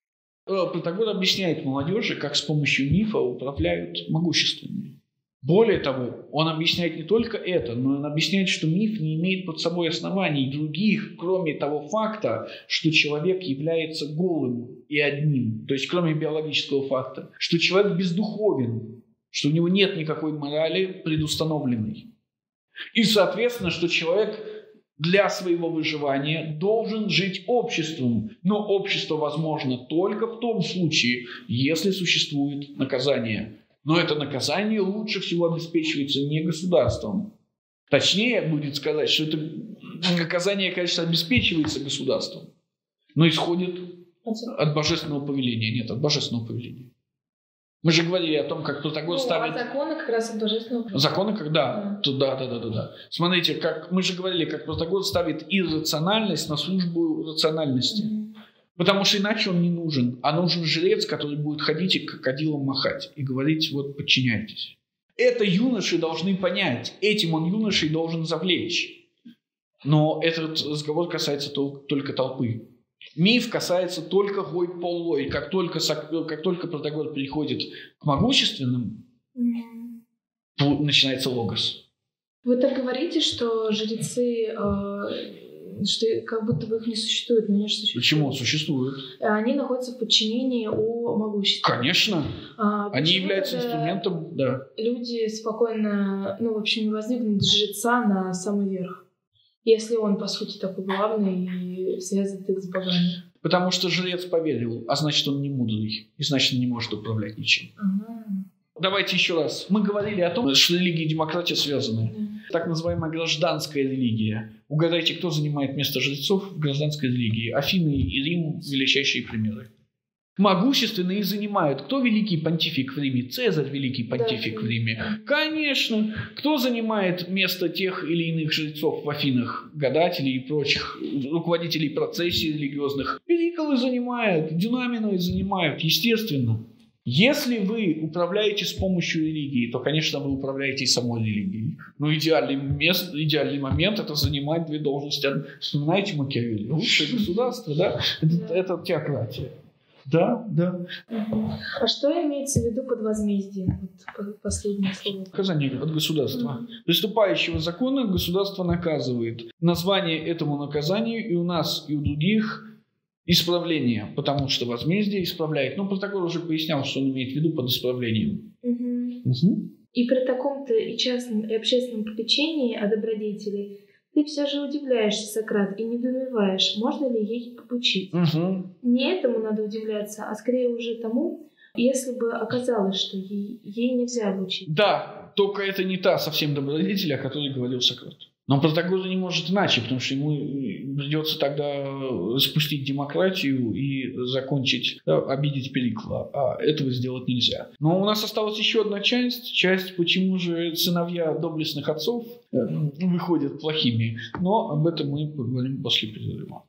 Протагор объясняет молодежи, как с помощью мифа управляют могущественными. Более того, он объясняет не только это, но он объясняет, что миф не имеет под собой оснований других, кроме того факта, что человек является голым и одним, то есть кроме биологического факта, что человек бездуховен, что у него нет никакой морали предустановленной. И, соответственно, что человек... для своего выживания должен жить обществом. Но общество возможно только в том случае, если существует наказание. Но это наказание лучше всего обеспечивается не государством. Точнее, будет сказать, что это наказание, конечно, обеспечивается государством, но исходит от божественного повеления. Нет, от божественного повеления. Мы же говорили о том, как Протагор ну, ставит... А законы как раз от божественного повеления. Законы, когда... Да. Да, да, да, да, да. Смотрите, как... мы же говорили, как Протагор ставит иррациональность на службу рациональности. Mm-hmm. Потому что иначе он не нужен. А нужен жрец, который будет ходить и крокодилом махать. И говорить, вот, подчиняйтесь. Это юноши должны понять. Этим он юношей должен завлечь. Но этот разговор касается только толпы. Миф касается только гой-полой. Как только, как только Протагор переходит к могущественным, mm. начинается логос. Вы так говорите, что жрецы, э, что как будто бы их не существует, но они же существуют. Почему? Существуют. Они находятся в подчинении у могущества. Конечно. А, они являются инструментом, да. Люди спокойно, ну, в общем, не возникнут жреца на самый верх. Если он, по сути, такой главный и связывает их с богами. Потому что жрец поверил, а значит, он не мудрый. И значит, он не может управлять ничем. Ага. Давайте еще раз. Мы говорили о том, что религия и демократия связаны. Да. Так называемая гражданская религия. Угадайте, кто занимает место жрецов в гражданской религии. Афины и Рим – величайшие примеры. Могущественные занимают. Кто великий понтифик в Риме? Цезарь великий понтифик да. в Риме. Конечно. Кто занимает место тех или иных жрецов в Афинах? Гадателей и прочих руководителей процессий религиозных. Перикл занимают, Динамены занимают, естественно. Если вы управляете с помощью религии, то, конечно, вы управляете и самой религией. Но идеальный, мест, идеальный момент – это занимать две должности. Вспоминайте Макиавелли. Лучшее государство, да? Это, это теократия. Да, да. А что имеется в виду под возмездием? Вот последнее слово. Наказание от государства. Mm-hmm. Приступающего закона государство наказывает. Название этому наказанию и у нас, и у других исправление, потому что возмездие исправляет. Но Протагор уже пояснял, что он имеет в виду под исправлением. Mm-hmm. Mm-hmm. И при таком-то и частном, и общественном попечении о добродетели ты все же удивляешься, Сократ, и недоумеваешь, можно ли ей обучить. Угу. Не этому надо удивляться, а скорее уже тому, если бы оказалось, что ей, ей нельзя обучить. Да, только это не та совсем добродетель, о которой говорил Сократ. Но Протагор не может иначе, потому что ему придется тогда спустить демократию и закончить, да, обидеть Перикла. А этого сделать нельзя. Но у нас осталась еще одна часть. Часть, почему же сыновья доблестных отцов выходят плохими. Но об этом мы поговорим после перерыва.